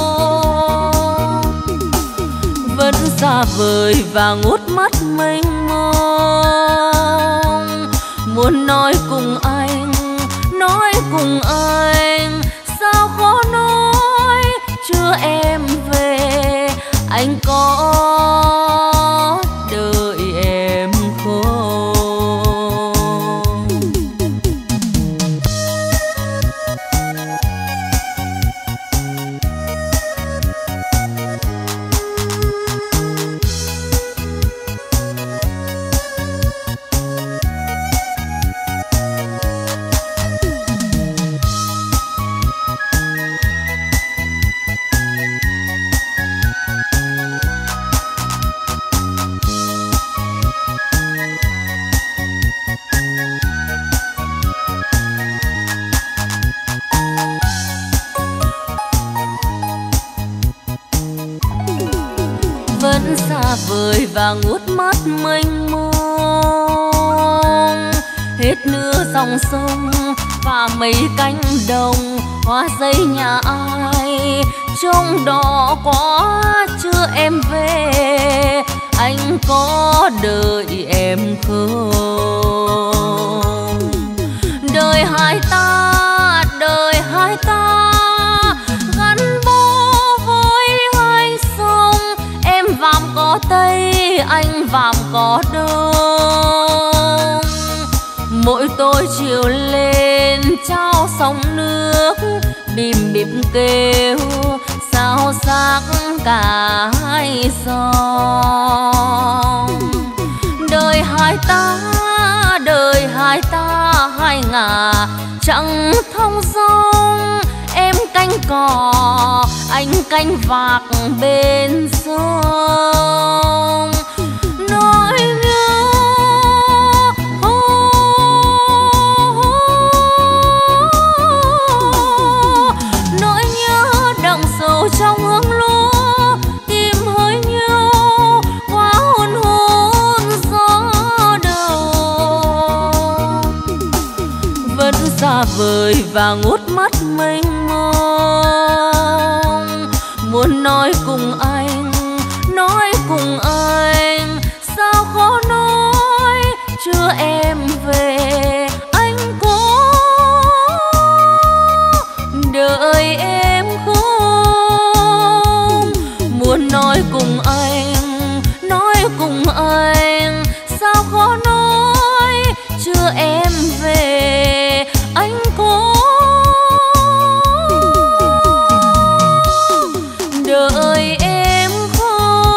vẫn xa vời và ngút mắt mình muốn nói cùng anh, nói cùng anh sao khó nói chưa em về anh có đợi em là ngút mắt mênh mông, hết nửa dòng sông và mấy cánh đồng hoa giấy nhà ai. Trong đó có chưa em về, anh có đợi em không? Đời hai ta, đời hai ta gắn bó với hai sông. Em vàm cỏ Tây, anh vàm cỏ Đông. Mỗi tối chiều lên trao sóng nước, bìm bìm kêu sao xác cả hai dòng. Đời hai ta, đời hai ta hai ngả chẳng thông dong. Em canh cỏ, anh canh vạc bên sông. Nỗi nhớ trong hương lúa tim hơi nhiều quá hôn hôn gió đông. Vẫn xa vời và ngút mắt mênh mông, muốn nói cùng anh, nói cùng anh sao khó nói. Chưa em về anh cố đợi em, nói cùng anh, nói cùng anh sao khó nói. Chưa em về anh cố đợi em không?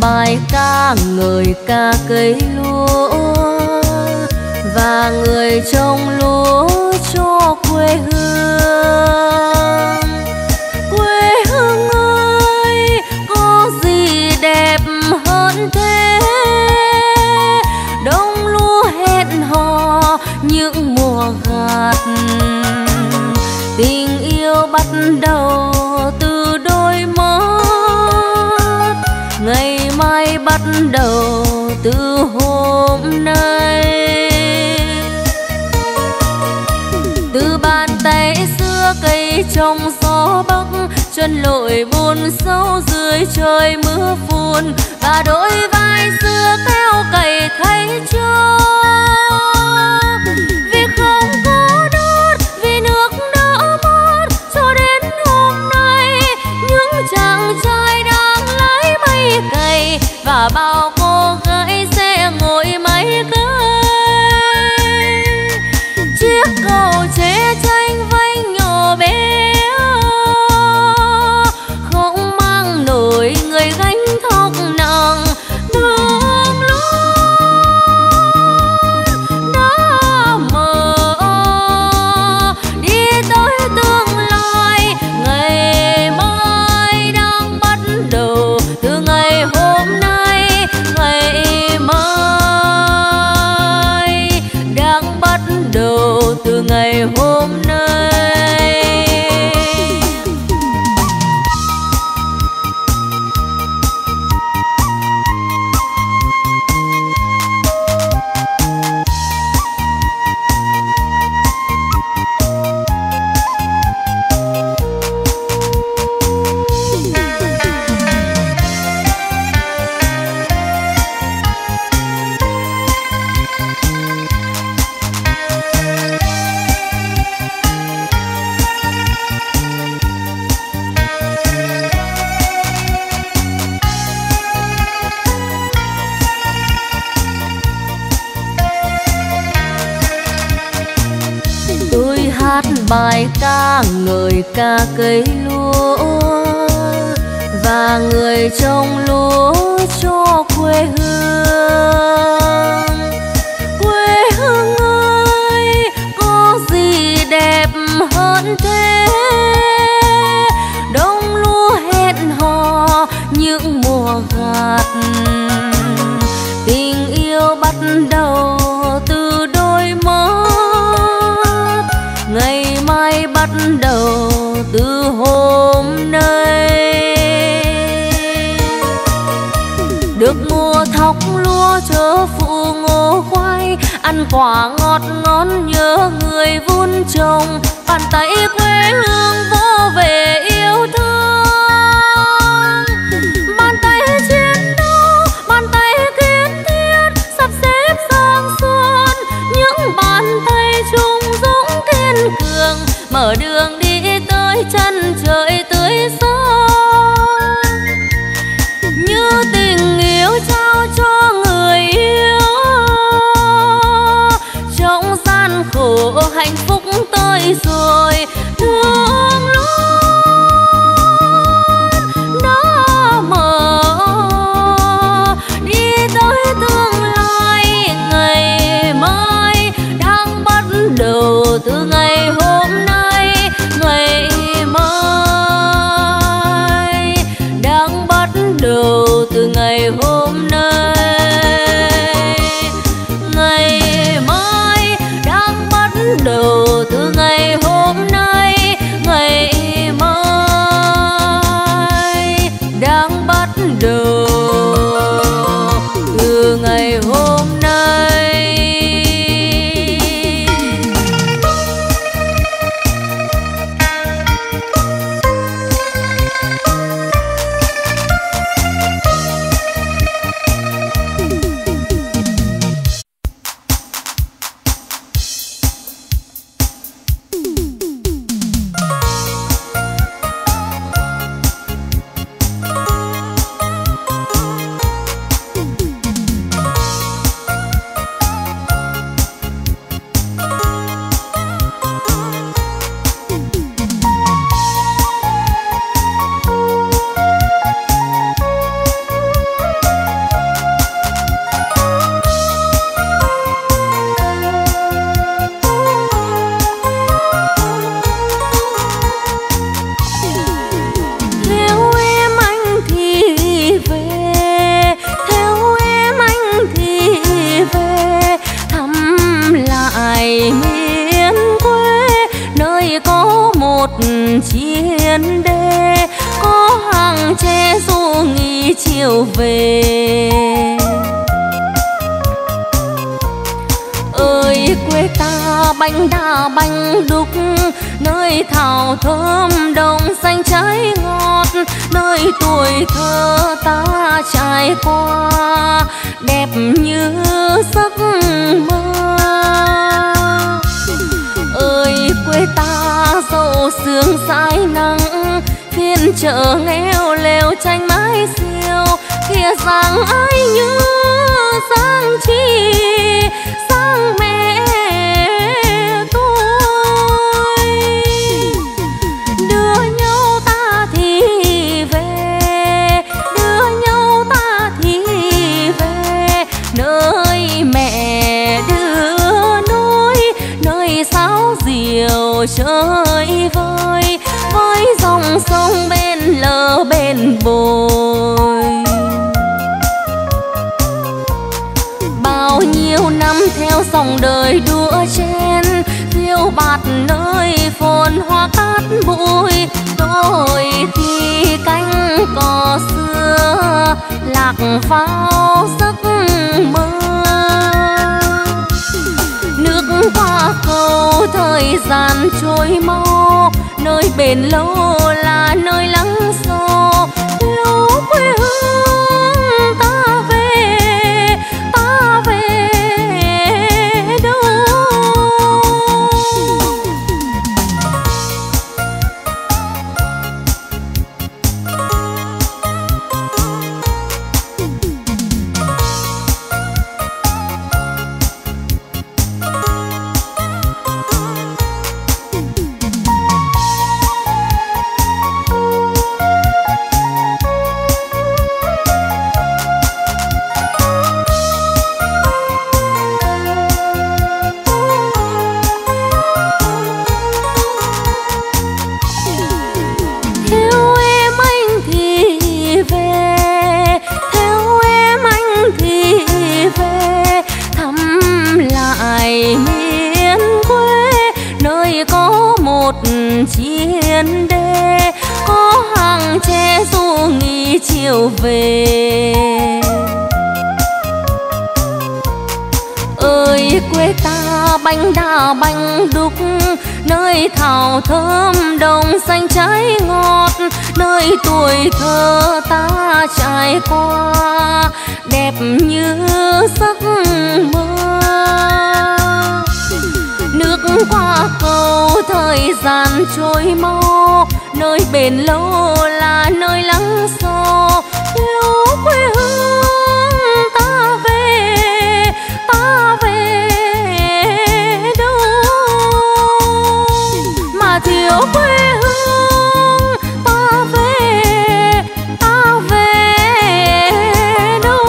Bài ca người ca cấy lúa và người trồng lúa cho quê hương. Quê hương ơi có gì đẹp hơn thế? Đông lúa hẹn hò những mùa gặt, tình yêu bắt đầu từ đôi mắt. Ngày mai bắt đầu từ hôm nay, từ bàn tay xưa cây trong gió bắc, chân lội buồn sâu dưới trời mưa phùn, và đôi vai xưa theo cày thấy chưa? Vì không có đất, vì nước đã mất, cho đến hôm nay những chàng trai đã cây và bao cô gái sẽ ngồi máy cây. Chiếc cầu chế tranh vanh nhỏ bé không mang nổi người gánh thóc nặng. Đường lối bài ca ngợi ca cây lúa và người trồng lúa cho quê hương. Quê hương ơi, có gì đẹp hơn thế? Đông lúa hẹn hò những mùa gặt, tình yêu bắt đầu từ đôi mắt, ngày mai bắt đầu từ hôm nay. Được mùa thóc lúa chớ phụ ngô khoai, ăn quả ngọt ngon nhớ người vun trồng, bàn tay quê hương vô về yêu thương. Bàn tay chiến đấu, bàn tay kiến thiết, sắp xếp sang xuân, những bàn tay trung dũng kiên cường, mở đường đi tới chân trời tươi sáng. Như tình yêu trao cho người yêu, trong gian khổ hạnh phúc tới rồi. Thương lớn đã mở đi tới tương lai, ngày mai đang bắt đầu từ ngày hôm nay. Ngày mai đang bắt đầu từ ngày hôm nay. Từ ngày hôm nay, ngày mai đang bắt đầu từ ngày hôm nay. Chiến đê có hàng tre du nghỉ chiều về. Ơi quê ta bánh đa bánh đúc, nơi thảo thơm đồng xanh trái ngọt, nơi tuổi thơ ta trải qua đẹp như giấc mơ. Ơi quê ta dẫu sương dãi nắng, phiên chợ nghèo lều tranh mái xiêu, kia rằng ai như sang chi sang mẹ tôi. Đưa nhau ta thì về, đưa nhau ta thì về, nơi mẹ đưa núi, nơi sáo diều chơi vơi, với dòng sông bên lờ bên bồi. Bao nhiêu năm theo dòng đời đua chen, diêu bạt nơi phồn hoa cát bụi, đôi khi cánh cò xưa lạc vào giấc mơ. Nước qua cầu thời gian trôi mau, nơi bền lâu là nơi lắng sâu. Yêu quê hương ta về, ta về đâu? chiến đê có hàng tre du nghỉ chiều về. Ơi quê ta bánh đa bánh đúc, nơi thảo thơm đồng xanh trái ngọt, nơi tuổi thơ ta trải qua đẹp như giấc mơ. Nước qua cầu thời gian trôi mau, nơi bền lâu là nơi lắng xô. Lưu quê hương ta về, ta về đâu mà thiếu quê hương ta về, ta về đâu.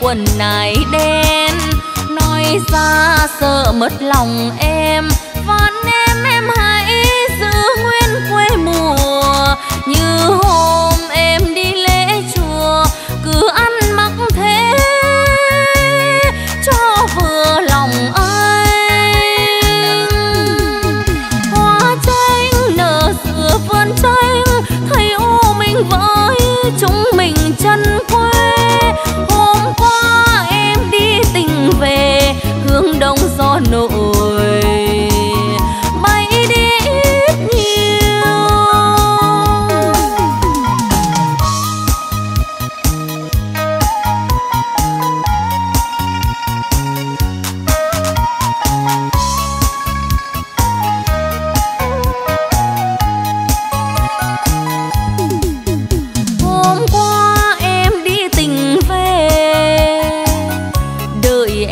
Quần này đen nói ra sợ mất lòng em, và em em hãy giữ nguyên quê mùa như hôm em đi lễ chùa. Cứ ăn mặc thế cho vừa lòng anh, hoa tranh nở giữa vườn tranh, thấy ô mình với chúng mình chân quê. Qua em đi tình về hướng đông gió nổi, bay đi ít nhiều. Hôm qua em đi tình về,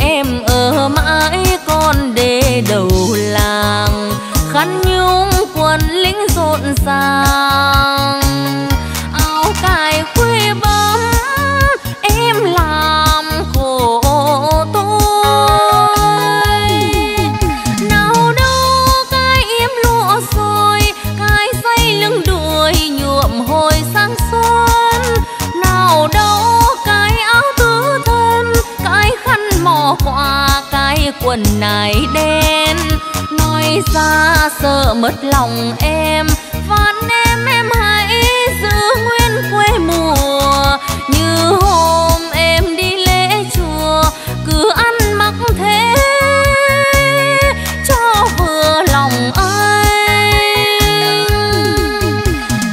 em ở mãi con đê đầu làng, khăn nhung quần lính rộn ràng, áo cài quê bấm em làm khổ tôi. Nào đâu cái yếm lụa rồi, cái dây lưng đuôi nhuộm hồi sáng xuân. Nào đâu cái áo tứ thân, cái khăn mò qua cái quần này đen nói ra sợ mất lòng em, và em em hãy giữ nguyên quê mùa như hôm em đi lễ chùa. Cứ ăn mặc thế cho vừa lòng anh,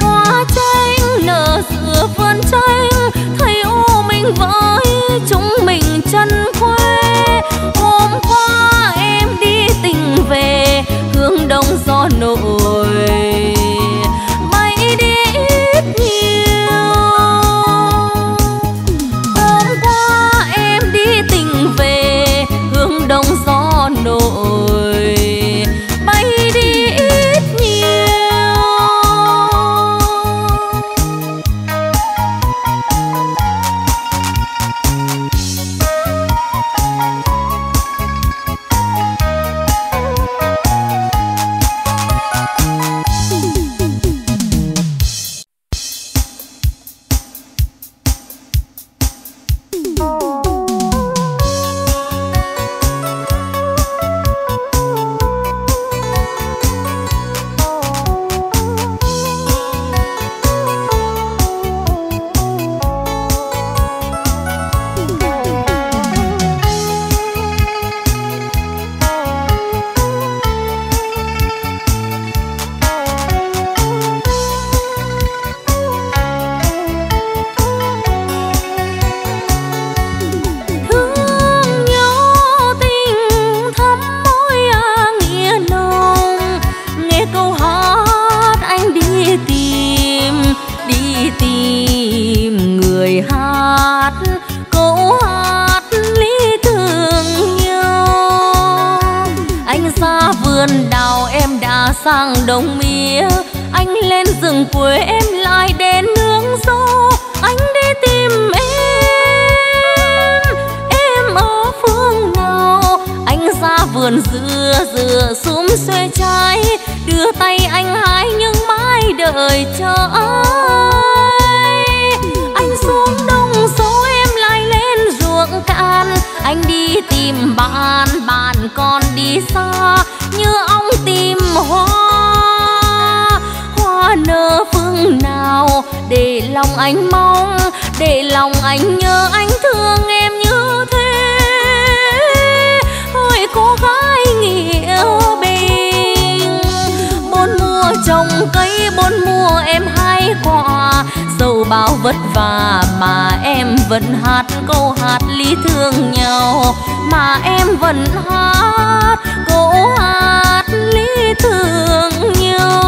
hoa tranh nở giữa vườn tranh, thấy ô mình với chúng mình chân quê. Hôm qua em đi tình về hướng đông gió nổi, bay đi xa vườn đào em đã sang đồng mía. Anh lên rừng quê em lại đến nương rau. Anh đi tìm em, em ở phương nào? Anh ra vườn dừa dừa xúm xuê trái. Đưa tay anh hái nhưng mãi đợi chờ ai. Anh xuống đồng số em lại lên ruộng cạn. Anh đi tìm bạn, bạn còn đi xa. Như ông tìm hoa, hoa nở phương nào? Để lòng anh mong, để lòng anh nhớ, anh thương em như thế. Ôi cô gái nghĩa bình, bốn mùa trồng cây, bốn mùa em hái quả. Dẫu bao vất vả mà em vẫn hát câu hát lý thương nhau. Mà em vẫn hát câu hát lý thương nhau.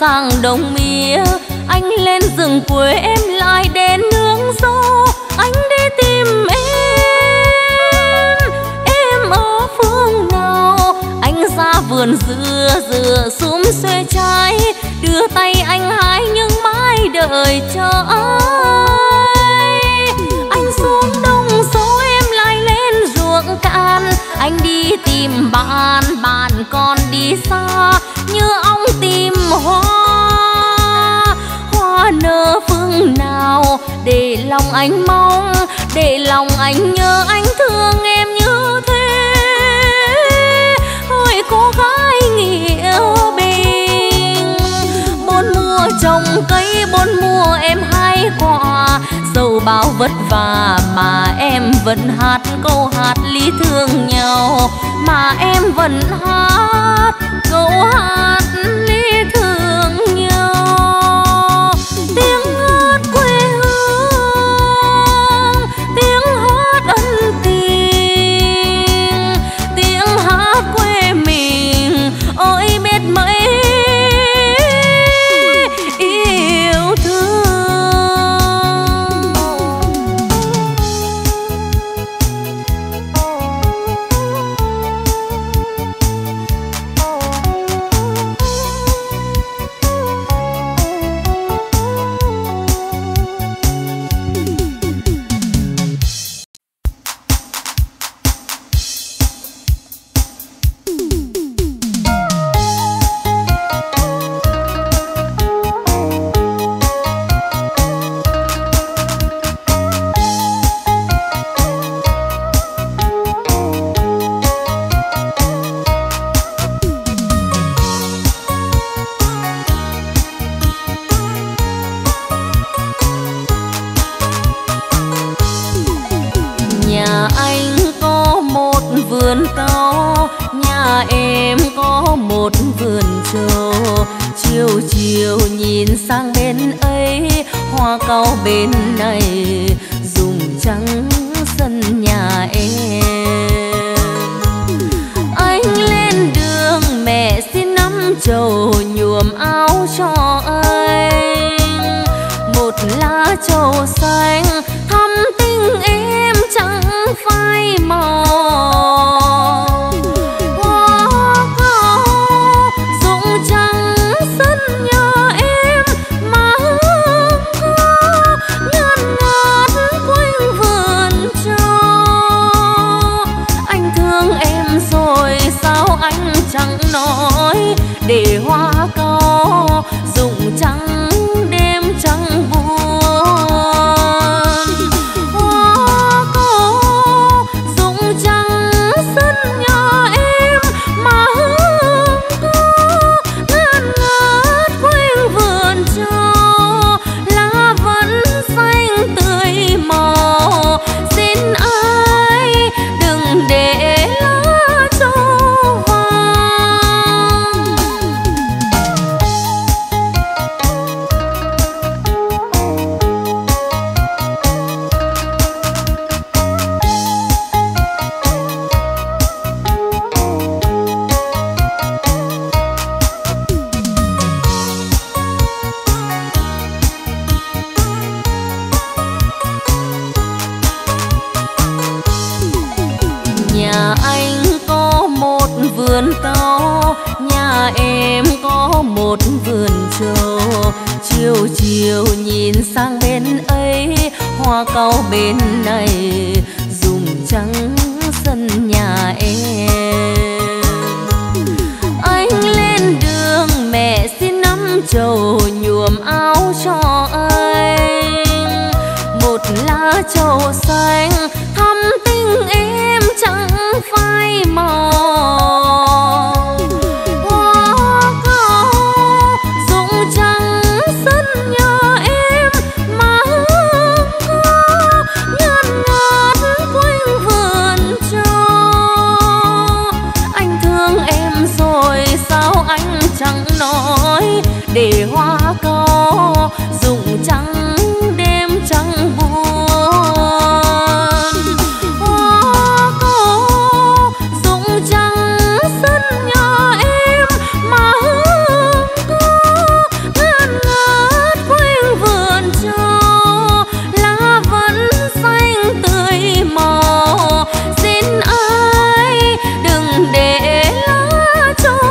Sang đồng mía, anh lên rừng quê em lại đến nương rau. Anh đi tìm em, em ở phương nào? Anh ra vườn dừa dừa xúm xuê trái. Đưa tay anh hái nhưng mãi đợi chờ ai. Anh xuống đồng số em lại lên ruộng cạn. Anh đi tìm bạn, bạn còn đi xa. Như ông tìm hoa, hoa nở phương nào? Để lòng anh mong, để lòng anh nhớ, anh thương em như thế. Ôi cô gái nghĩa bình, bốn mùa trồng cây, bốn mùa em hái quả. Dẫu bao vất vả mà em vẫn hát câu hát lý thương nhau. Mà em vẫn hát câu hát lý thương nhau. Tiếng hát quê hương, tiếng hát ân tình, tiếng hát quê mình, ôi biết mấy yêu thương. Trắng đêm trắng buồn một vườn trầu, chiều chiều nhìn sang bên ấy, hoa cau bên này rụng trắng sân nhà em. Anh lên đường mẹ xin nắm trầu nhuộm áo cho anh, một lá trầu xanh thắm tình em chẳng phai màu. Để hoa cau rụng trắng đêm trắng buồn, hoa cau rụng trắng sân nhà em mà hương cô ngát ngát quanh vườn trầu, lá vẫn xanh tươi màu. Xin ai đừng để lá trầu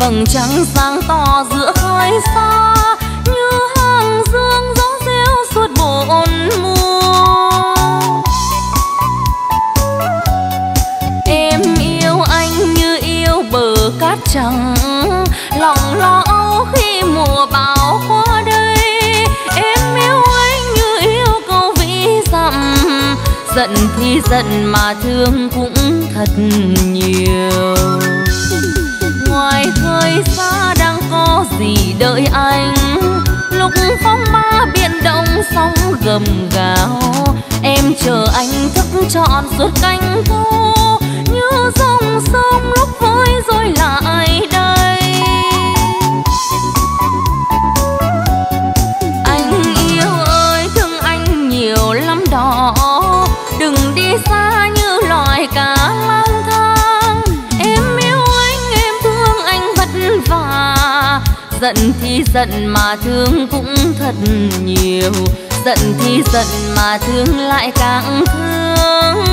vầng trăng sáng to giữa khói xa như hàng dương gió rêu suốt bốn mùa. Em yêu anh như yêu bờ cát trắng, lòng lo âu khi mùa bão qua đây. Em yêu anh như yêu câu vĩ dặm, giận thì giận mà thương cũng thật nhiều. Ngoài khơi xa đang có gì đợi anh, lúc phong ba biển động sóng gầm gào. Em chờ anh thức trọn suốt canh thu, như dòng sông lúc vơi rồi lại đây. Anh yêu ơi thương anh nhiều lắm đó, đừng đi xa như loài cá lang thang. Em yêu anh em thương anh vất vả, giận thì giận mà thương cũng thật nhiều. Giận thì giận mà thương lại càng thương.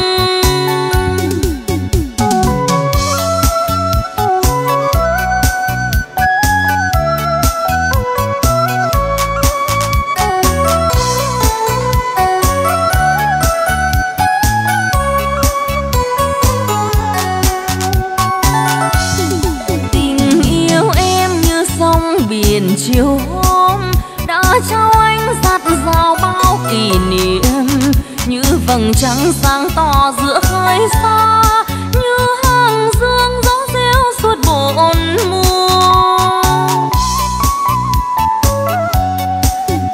Chiều hôm đã trao anh dạt dào bao kỷ niệm, như vầng trăng sáng to giữa khơi xa, như hàng dương gió rêu suốt bốn mùa.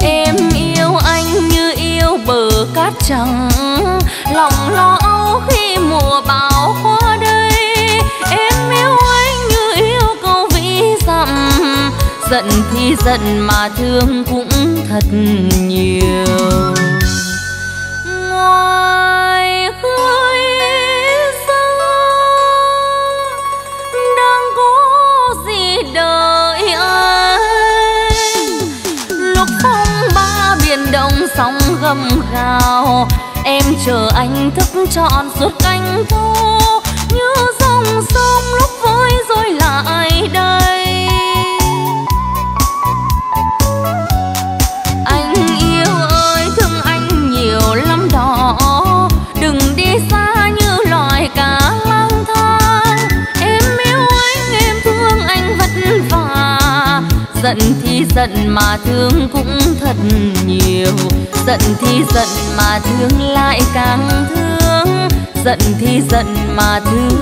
Em yêu anh như yêu bờ cát trắng, lòng lo âu khi mùa bão qua đây. Em yêu anh như yêu câu vĩ dặm, giận thì giận mà thương cũng thật nhiều. Ngoài khơi xa đang có gì đợi anh, lúc phong ba biển động sóng gầm gào. Em chờ anh thức trọn suốt canh thu, như dòng sông lúc vơi rồi lại đây. Giận thì giận mà thương cũng thật nhiều, giận thì giận mà thương lại càng thương, giận thì giận mà thương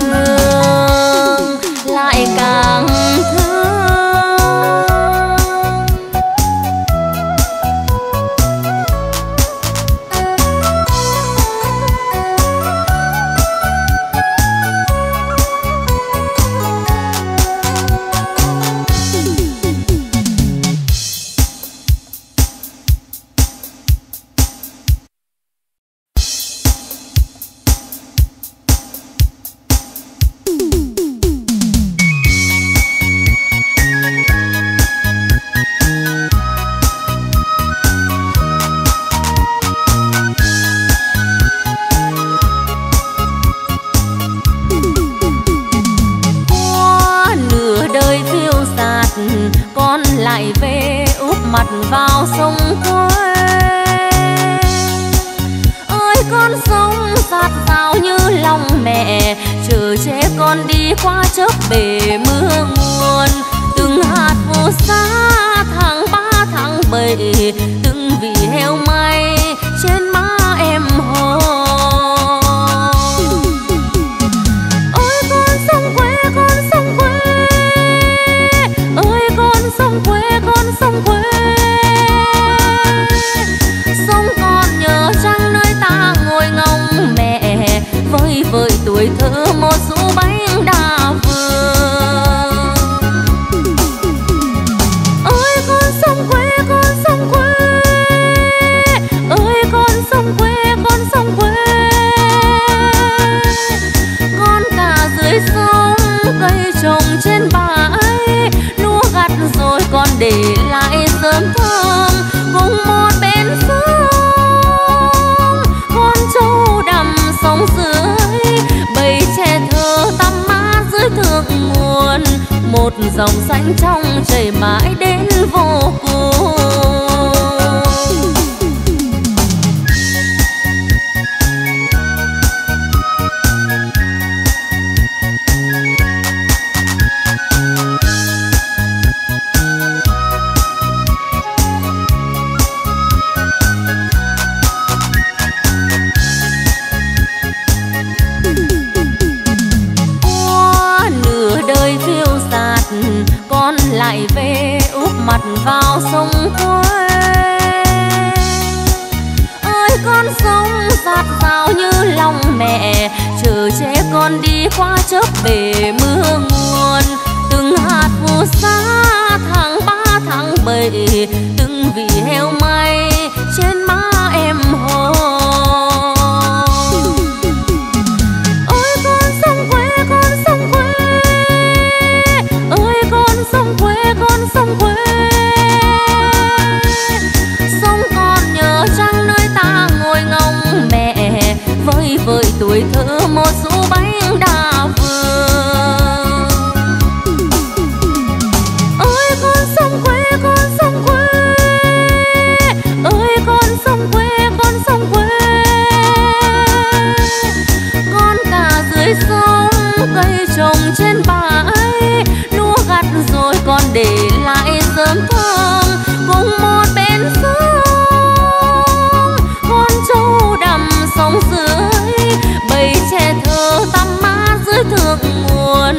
lại càng thương. dòng xanh trong chảy mãi đến vô cùng. Lại về úp mặt vào sông quê ơi, con sông dạt vào như lòng mẹ chờ che con đi qua chớp bể mưa nguồn. Từng hạt phù sa tháng ba tháng bảy, từng vị heo may trên má em hồ. Ôi con sông quê, con sông quê ơi, con sông quê, con sông quê. Sông còn nhớ chăng nơi ta ngồi ngóng mẹ, vơi vơi tuổi thơ một du bánh đa phương. Ôi con sông quê, con sông quê ơi, con sông quê, con sông quê. Con cả dưới sông cây trồng trên bãi, lúa gặt rồi con để lại sớm thương cùng một bên sông. Con trâu đầm sông dưới, bầy trẻ thơ tắm mát dưới thượng nguồn.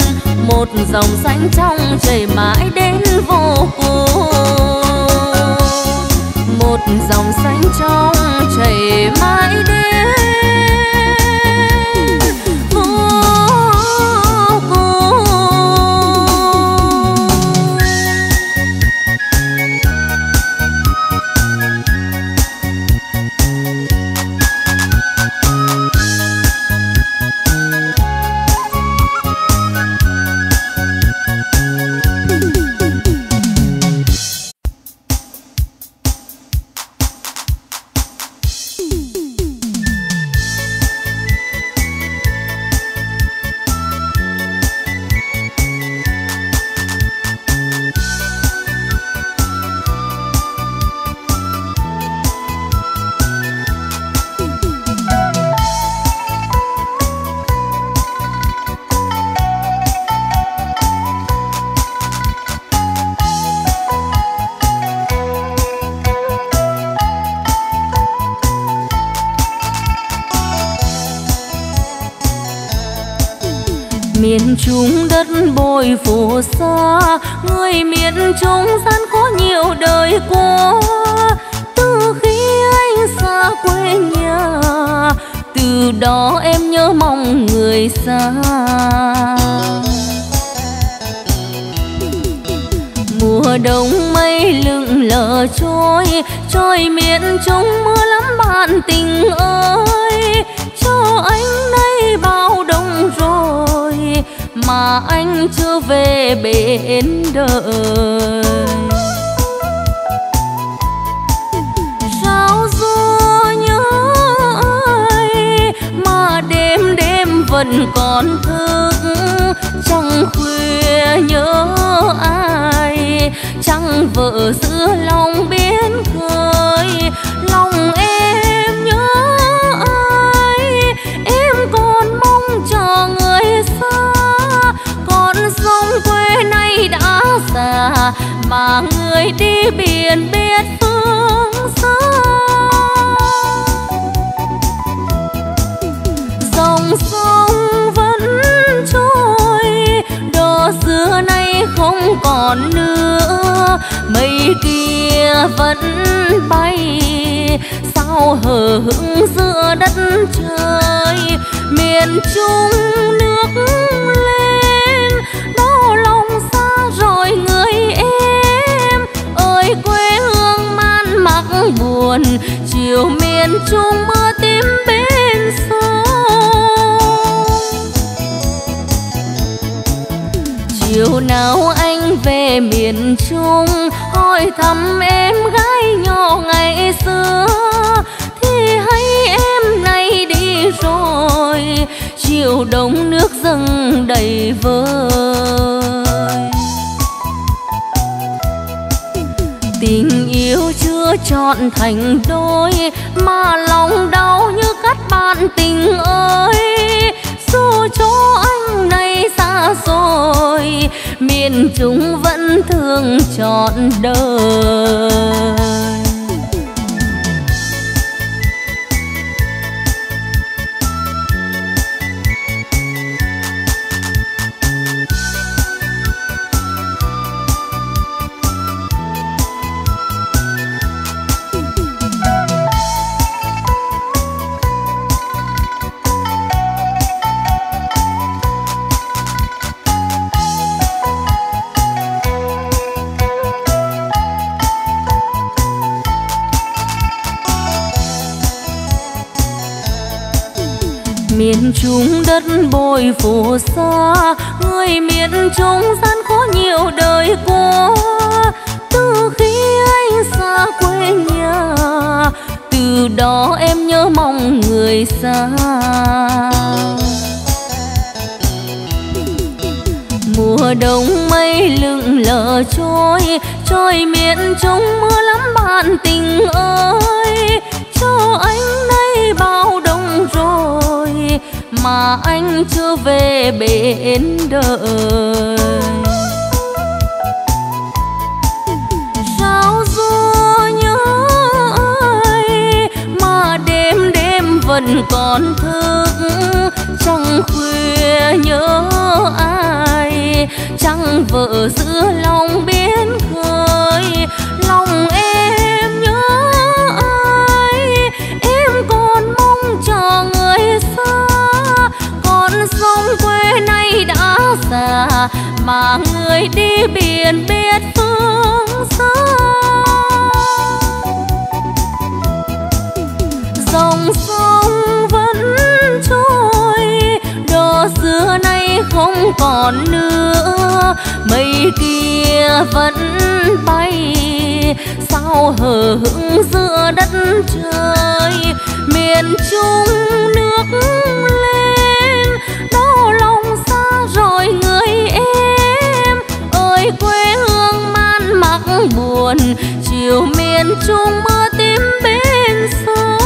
Một dòng xanh trong chảy mãi đến vô cùng, một dòng xanh trong chảy mãi đến vô cùng. Miền Trung đất bồi phù sa, người miền Trung gian khó nhiều đời qua. Từ khi anh xa quê nhà, từ đó em nhớ mong người xa. Mùa đông mây lững lờ trôi, trôi miền Trung mưa lắm bạn tình ơi. Cho anh nay bao đông rồi mà anh chưa về bên đời. Sao gió nhớ ai mà đêm đêm vẫn còn thức, trong khuya nhớ ai chẳng vợ giữa lòng biển khơi. Lòng em nhớ ai, em còn mong chờ người xa. Con sông quê nay đã già mà người đi biển biết phương xa. Dòng sông vẫn trôi, đò xưa nay không còn nữa. Mây kia vẫn bay, sao hờ hững giữa đất trời. Miền Trung nước lên, đau lòng xa rồi người em. Ơi quê hương man mác buồn, chiều miền Trung mưa tím bên sông. Chiều nào anh về miền Trung hỏi thăm em gái nhỏ ngày xưa, thì hay em nay đi rồi, chiều đông nước dâng đầy vơi. chọn thành đôi mà lòng đau như cắt bạn tình ơi. Dù chỗ anh này xa rồi, miền Trung vẫn thương trọn đời. Miền Trung đất bồi phù sa, người miền Trung gian khó nhiều đời qua. Từ khi anh xa quê nhà, từ đó em nhớ mong người xa. Mùa đông mây lững lờ trôi, trôi miền Trung mưa lắm bạn tình ơi. Cho anh nay bao đông rồi mà anh chưa về bên đời. Sao gió nhớ ai mà đêm đêm vẫn còn thức, chẳng khuya nhớ ai, chẳng vợ giữa lòng biển khơi. Lòng em nhớ cho người xa, còn sông quê nay đã già mà người đi biển biết phương xa. Dòng sông vẫn trôi, đồ xưa nay không còn nữa, mây kia vẫn bay sao hờ hững giữa đất trời. Miền Trung nước lên đau lòng xa rồi người em ơi, quê hương man mác buồn chiều miền Trung mơ tím bên sông.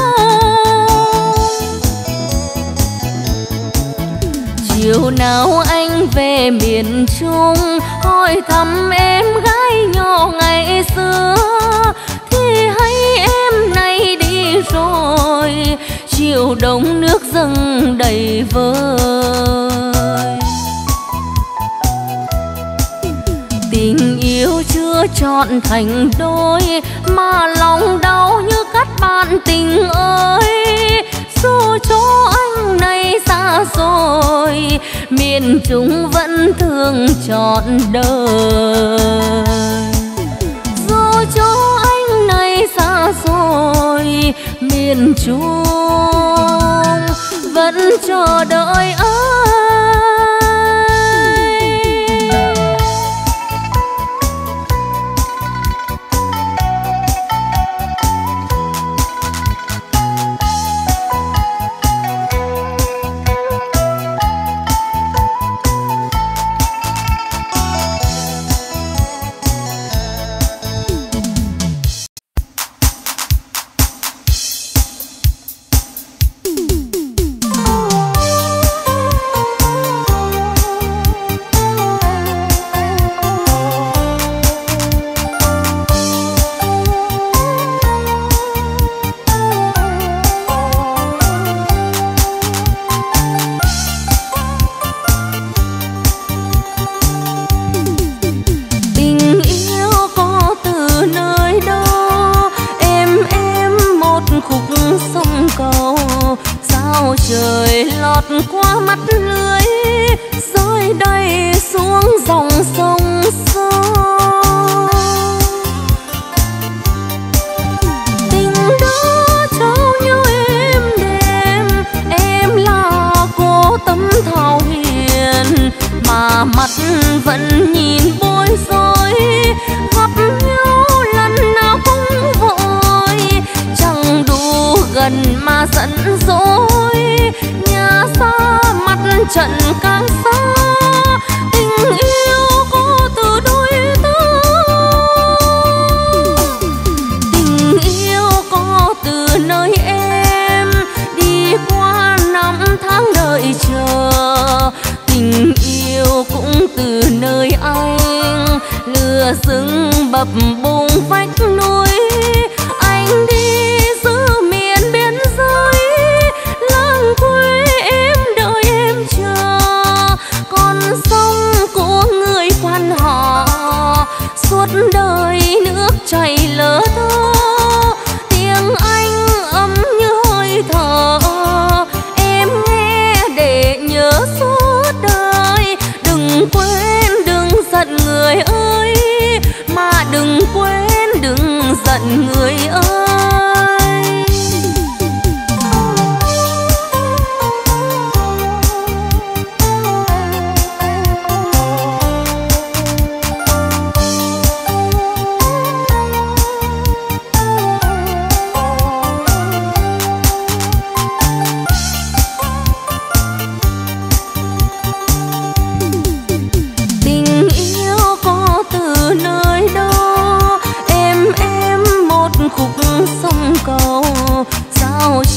Chiều nào anh về miền Trung hỏi thăm em gái nhỏ ngày xưa, thì hay em nay đi rồi, chiều đông nước dâng đầy vơi. Tình yêu chưa chọn thành đôi mà lòng đau như cắt bạn tình ơi. Dù chỗ anh này xa rồi, miền Trung vẫn thương trọn đời. Dù chỗ anh này xa rồi, miền Trung vẫn chờ đợi anh. Yêu ngập bùng vách núi. Anh đi giữ miền biên giới, làng quê em đợi em chờ. Con sông của người quan họ suốt đời nước chảy lỡ thơ. Tiếng anh ấm như hơi thở, em nghe để nhớ suốt đời. Đừng quên đừng giận người ơi, mà đừng quên đừng giận người ơi.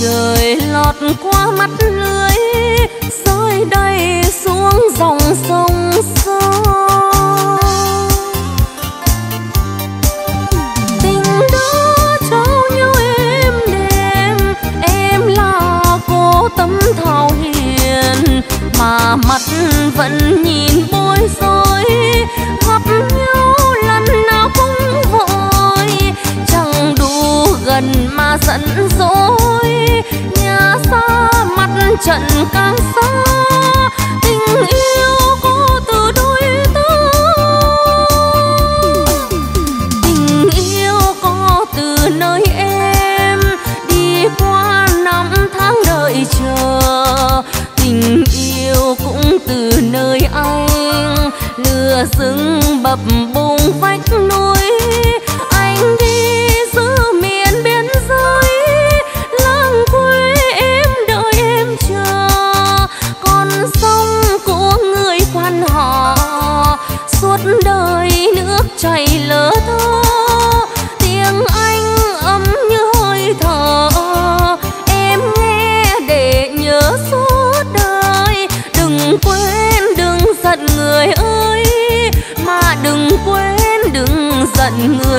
Trời lọt qua mắt lưới, rơi đầy xuống dòng sông sâu. Tình đó trao nhau êm đềm, em là cô tấm thảo hiền, mà mắt vẫn nhìn bối rối. Gặp nhau lần nào cũng vội, chẳng đủ gần mà giận dỗi. Nhà xa mặt trận càng xa, tình yêu cô từ đôi ta. Tình yêu cô từ nơi em đi qua năm tháng đợi chờ. Tình yêu cũng từ nơi anh lừa rừng bập bùng vách núi. Anh đi giữ miền biên giới, làng quê em đợi em chờ. Con sông của người quan họ suốt đời nước chảy lỡ thơ. Tiếng anh ấm như hơi thở, em nghe để nhớ suốt đời. Đừng quên đừng giận người ơi, mà đừng quên đừng giận người.